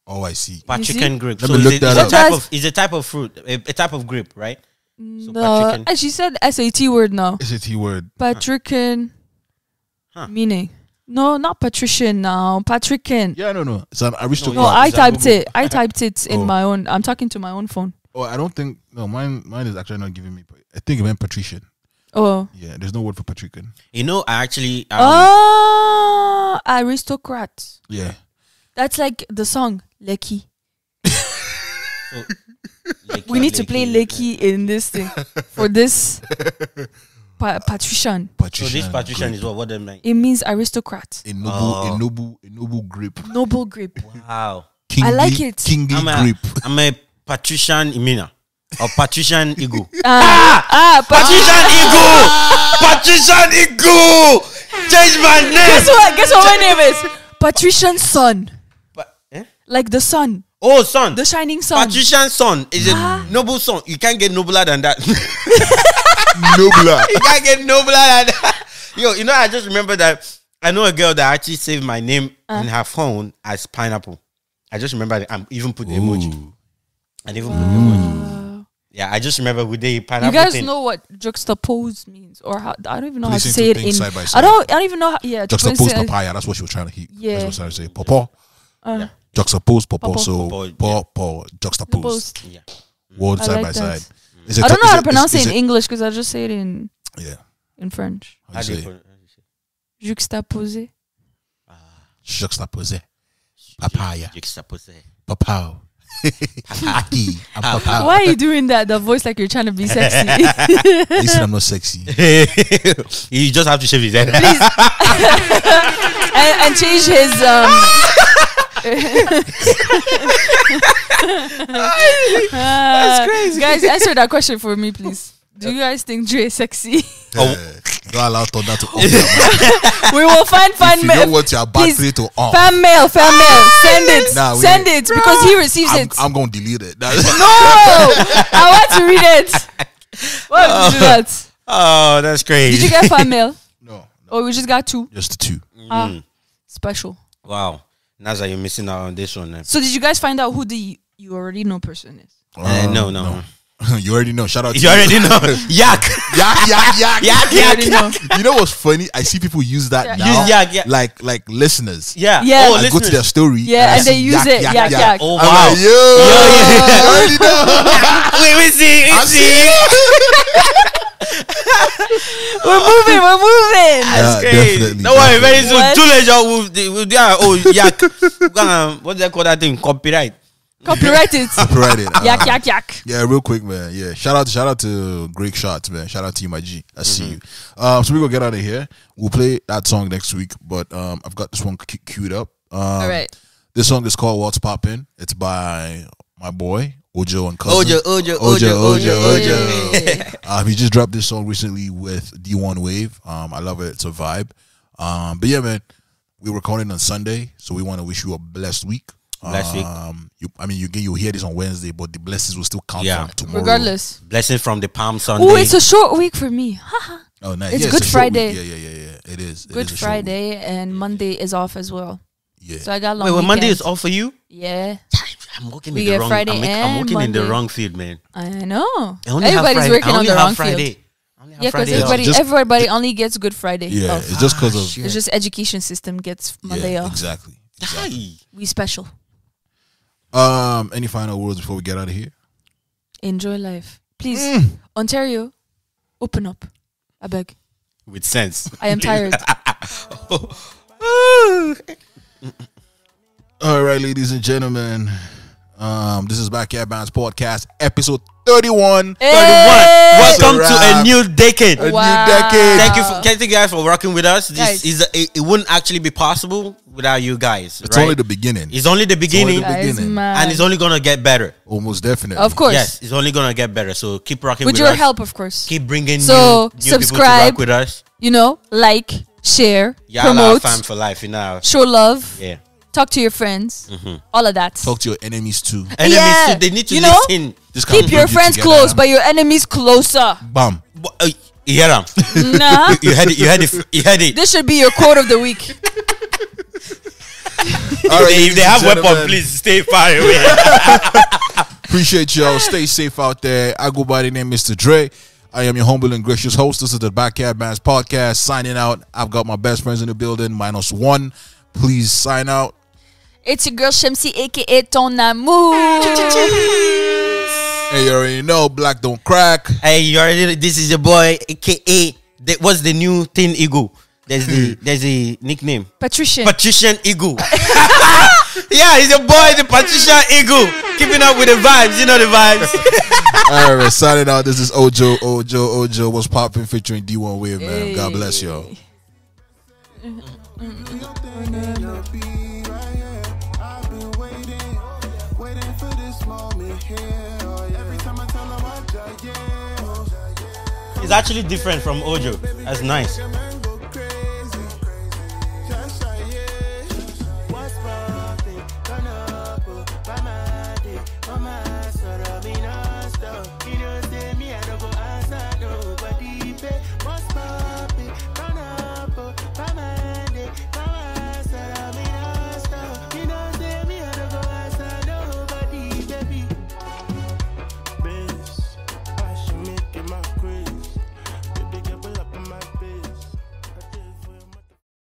Oh, I see. Patrickan grape. Let so me look it, that up. Type of, it's a type of fruit, a, a type of grape, right? So no. And she said S A T word now. S A T word. Patrickan. Huh. Huh. Meaning, no, not patrician now, Patrickan. Yeah, I don't know. So I reached. No, no I typed it. I typed it in oh. my own. I'm talking to my own phone. Oh, I don't think. No, mine. Mine is actually not giving me. I think it meant patrician. Oh. Yeah, there's no word for Patrickan. You know, I actually. Um, oh, aristocrat. Yeah. That's like the song Leckie. So, Leckie we need Leckie, to play Leckie yeah. in this thing for this. Pa patrician. Patrician. So this patrician grip. Is what? What does it mean? It means aristocrat. A noble, oh. a noble, a noble grip. Noble grip. Wow. Kingly, I like it. Kingly I'm a, grip. I'm a patrician Imina or patrician Igu. Uh, ah, ah, patrician Igu. Patrician Igu. Change my name. Guess what? Guess what my name is? Patrician Sun. But, eh? Like the sun. Oh, sun. The shining sun. Patrician Sun is ah. a noble sun. You can't get nobler than that. Nobler. You can't get nobler than that. Yo, you know, I just remember that I know a girl that actually saved my name uh. in her phone as pineapple. I just remember that I even put the Ooh. emoji. I even wow. put the emoji. Yeah, I just remember with the pineapple. You guys thing. know what juxtapose means, or how I don't even know Placing how to say it in. Side by side. I don't. I don't even know. How, yeah, juxtapose papaya. That's what she was trying to hit. Yeah. That's what I was trying to say. Papa. Uh. Yeah. Juxtapose papa. papa. So papa. Yeah. Juxtapose. Yeah. Word I side like by that. side. It I don't know how to pronounce it, it in it English because I just say it in yeah in French. How do you say it? Juxtaposé. Uh, Juxtaposé. Papaya. Juxtaposé. Papao. Papaki. Papao. Why are you doing that? The voice like you're trying to be sexy. Listen, I'm not sexy. You just have to shave his head. Please. and, and change his... Um, That's crazy. Guys, answer that question for me, please. Do you guys think Dre is sexy? Oh, don't allow Thunder to off. We will find fan mail. You don't want your battery to off. Fan mail, fan mail. Send it. Nah, Send it bro. because he receives I'm, it. I'm going to delete it. No! I want to read it. Why would you do that? Oh, that's crazy. Did you get fan mail? No. no. Oh, we just got two? Just two. Mm. Ah, special. Wow. Naza, you're missing out on this one. Eh? So did you guys find out who the you already know person is? Uh, no, no. no. You already know. Shout out to you. You already know. Yak. Yak, yak, yak. Yak, yak, you yak. Know. You know what's funny? I see people use that yeah. now. Use yak, yak. Like, like listeners. Yeah. yeah. Oh, I listeners. go to their story. Yeah, and, and they use yak, it. Yak, yak, yak. yak. Oh, wow. Like, yo. Yo, yeah. I already know. Wait, we see. We I'm see. We're moving, we're moving. That's yeah, crazy. Don't worry, very soon. Too late, we'll, we'll do our own yak. Um, what do they call that thing? Copyright. Copyright it. Copyright it. Uh, yak, yak, yak. Yeah, real quick, man. Yeah, shout out, shout out to Greg Shots, man. Shout out to you, my G. I mm -hmm. see you. Um, so we go get out of here. We'll play that song next week, but um, I've got this one queued up. Um, All right. This song is called What's Poppin'. It's by my boy, Ojo and Cousin. Ojo, Ojo, Ojo, Ojo, Ojo. Ojo. um, he just dropped this song recently with D one Wave. Um, I love it. It's a vibe. Um, but yeah, man, we were recording on Sunday, so we want to wish you a blessed week. Blessed week. Um, you, I mean, you you'll hear this on Wednesday, but the blessings will still count yeah. from tomorrow. Regardless. Blessings from the Palm Sunday. Oh, it's a short week for me. Oh, nice. It's yeah, Good it's Friday. Yeah, yeah, yeah, yeah. It is. Good it is Friday, and Monday is off as well. Yeah. So I got a long Wait, well, Monday is off for you? Yeah. I'm working in the wrong Friday I'm, I'm working Monday. in the wrong field, man. I know. I Everybody's working on the wrong Friday. field. Yeah, because everybody, yeah. everybody only gets Good Friday. Yeah, off. it's just because of shit. It's just education system gets Monday yeah, off. Exactly. exactly. We special. Um, any final words before we get out of here? Enjoy life, please. Mm. Ontario, open up. I beg. With sense. I am tired. All right, ladies and gentlemen. Um, this is Backyard Bants Podcast, episode thirty-one. Hey! thirty-one. Welcome to a new decade. A wow. new decade. Thank you, for, thank you guys for rocking with us. This guys. is a, it, it wouldn't actually be possible without you guys. It's right? only the beginning. It's only the beginning, it's only the beginning. and it's only gonna get better. Almost definitely, of course. Yes, it's only gonna get better. So keep rocking with, with your us. help, of course. Keep bringing so new, new subscribe people to rock with us. You know, like, share, yeah, promote. Fam for life, you know. Show love. Yeah. Talk to your friends, mm-hmm. all of that. Talk to your enemies too. Enemies yeah. too. They need to you listen. Know? This Keep your friends together, close, um. but your enemies closer. Bam. But, uh, you hear them? Nah. you had it. You had it. You had it. This should be your quote of the week. All right, if they have weapons, please stay far away. Appreciate y'all. Stay safe out there. I go by the name Mister Dre. I am your humble and gracious host. This is the Backyard Bants Podcast. Signing out. I've got my best friends in the building, minus one. Please sign out. It's your girl Shamsi, aka Ton Amour. Hey, you already know, black don't crack. Hey, you already know, this is your boy, aka the, what's the new thin eagle? There's the there's a nickname. Patrician. Patrician Eagle. Yeah, he's your boy, the Patrician Eagle. Keeping up with the vibes, you know the vibes. All right, signing out. This is Ojo, Ojo, Ojo. What's poppin'? Featuring D one Wave, man. Hey. God bless y'all. Mm-hmm. It's actually different from Ojo. That's nice.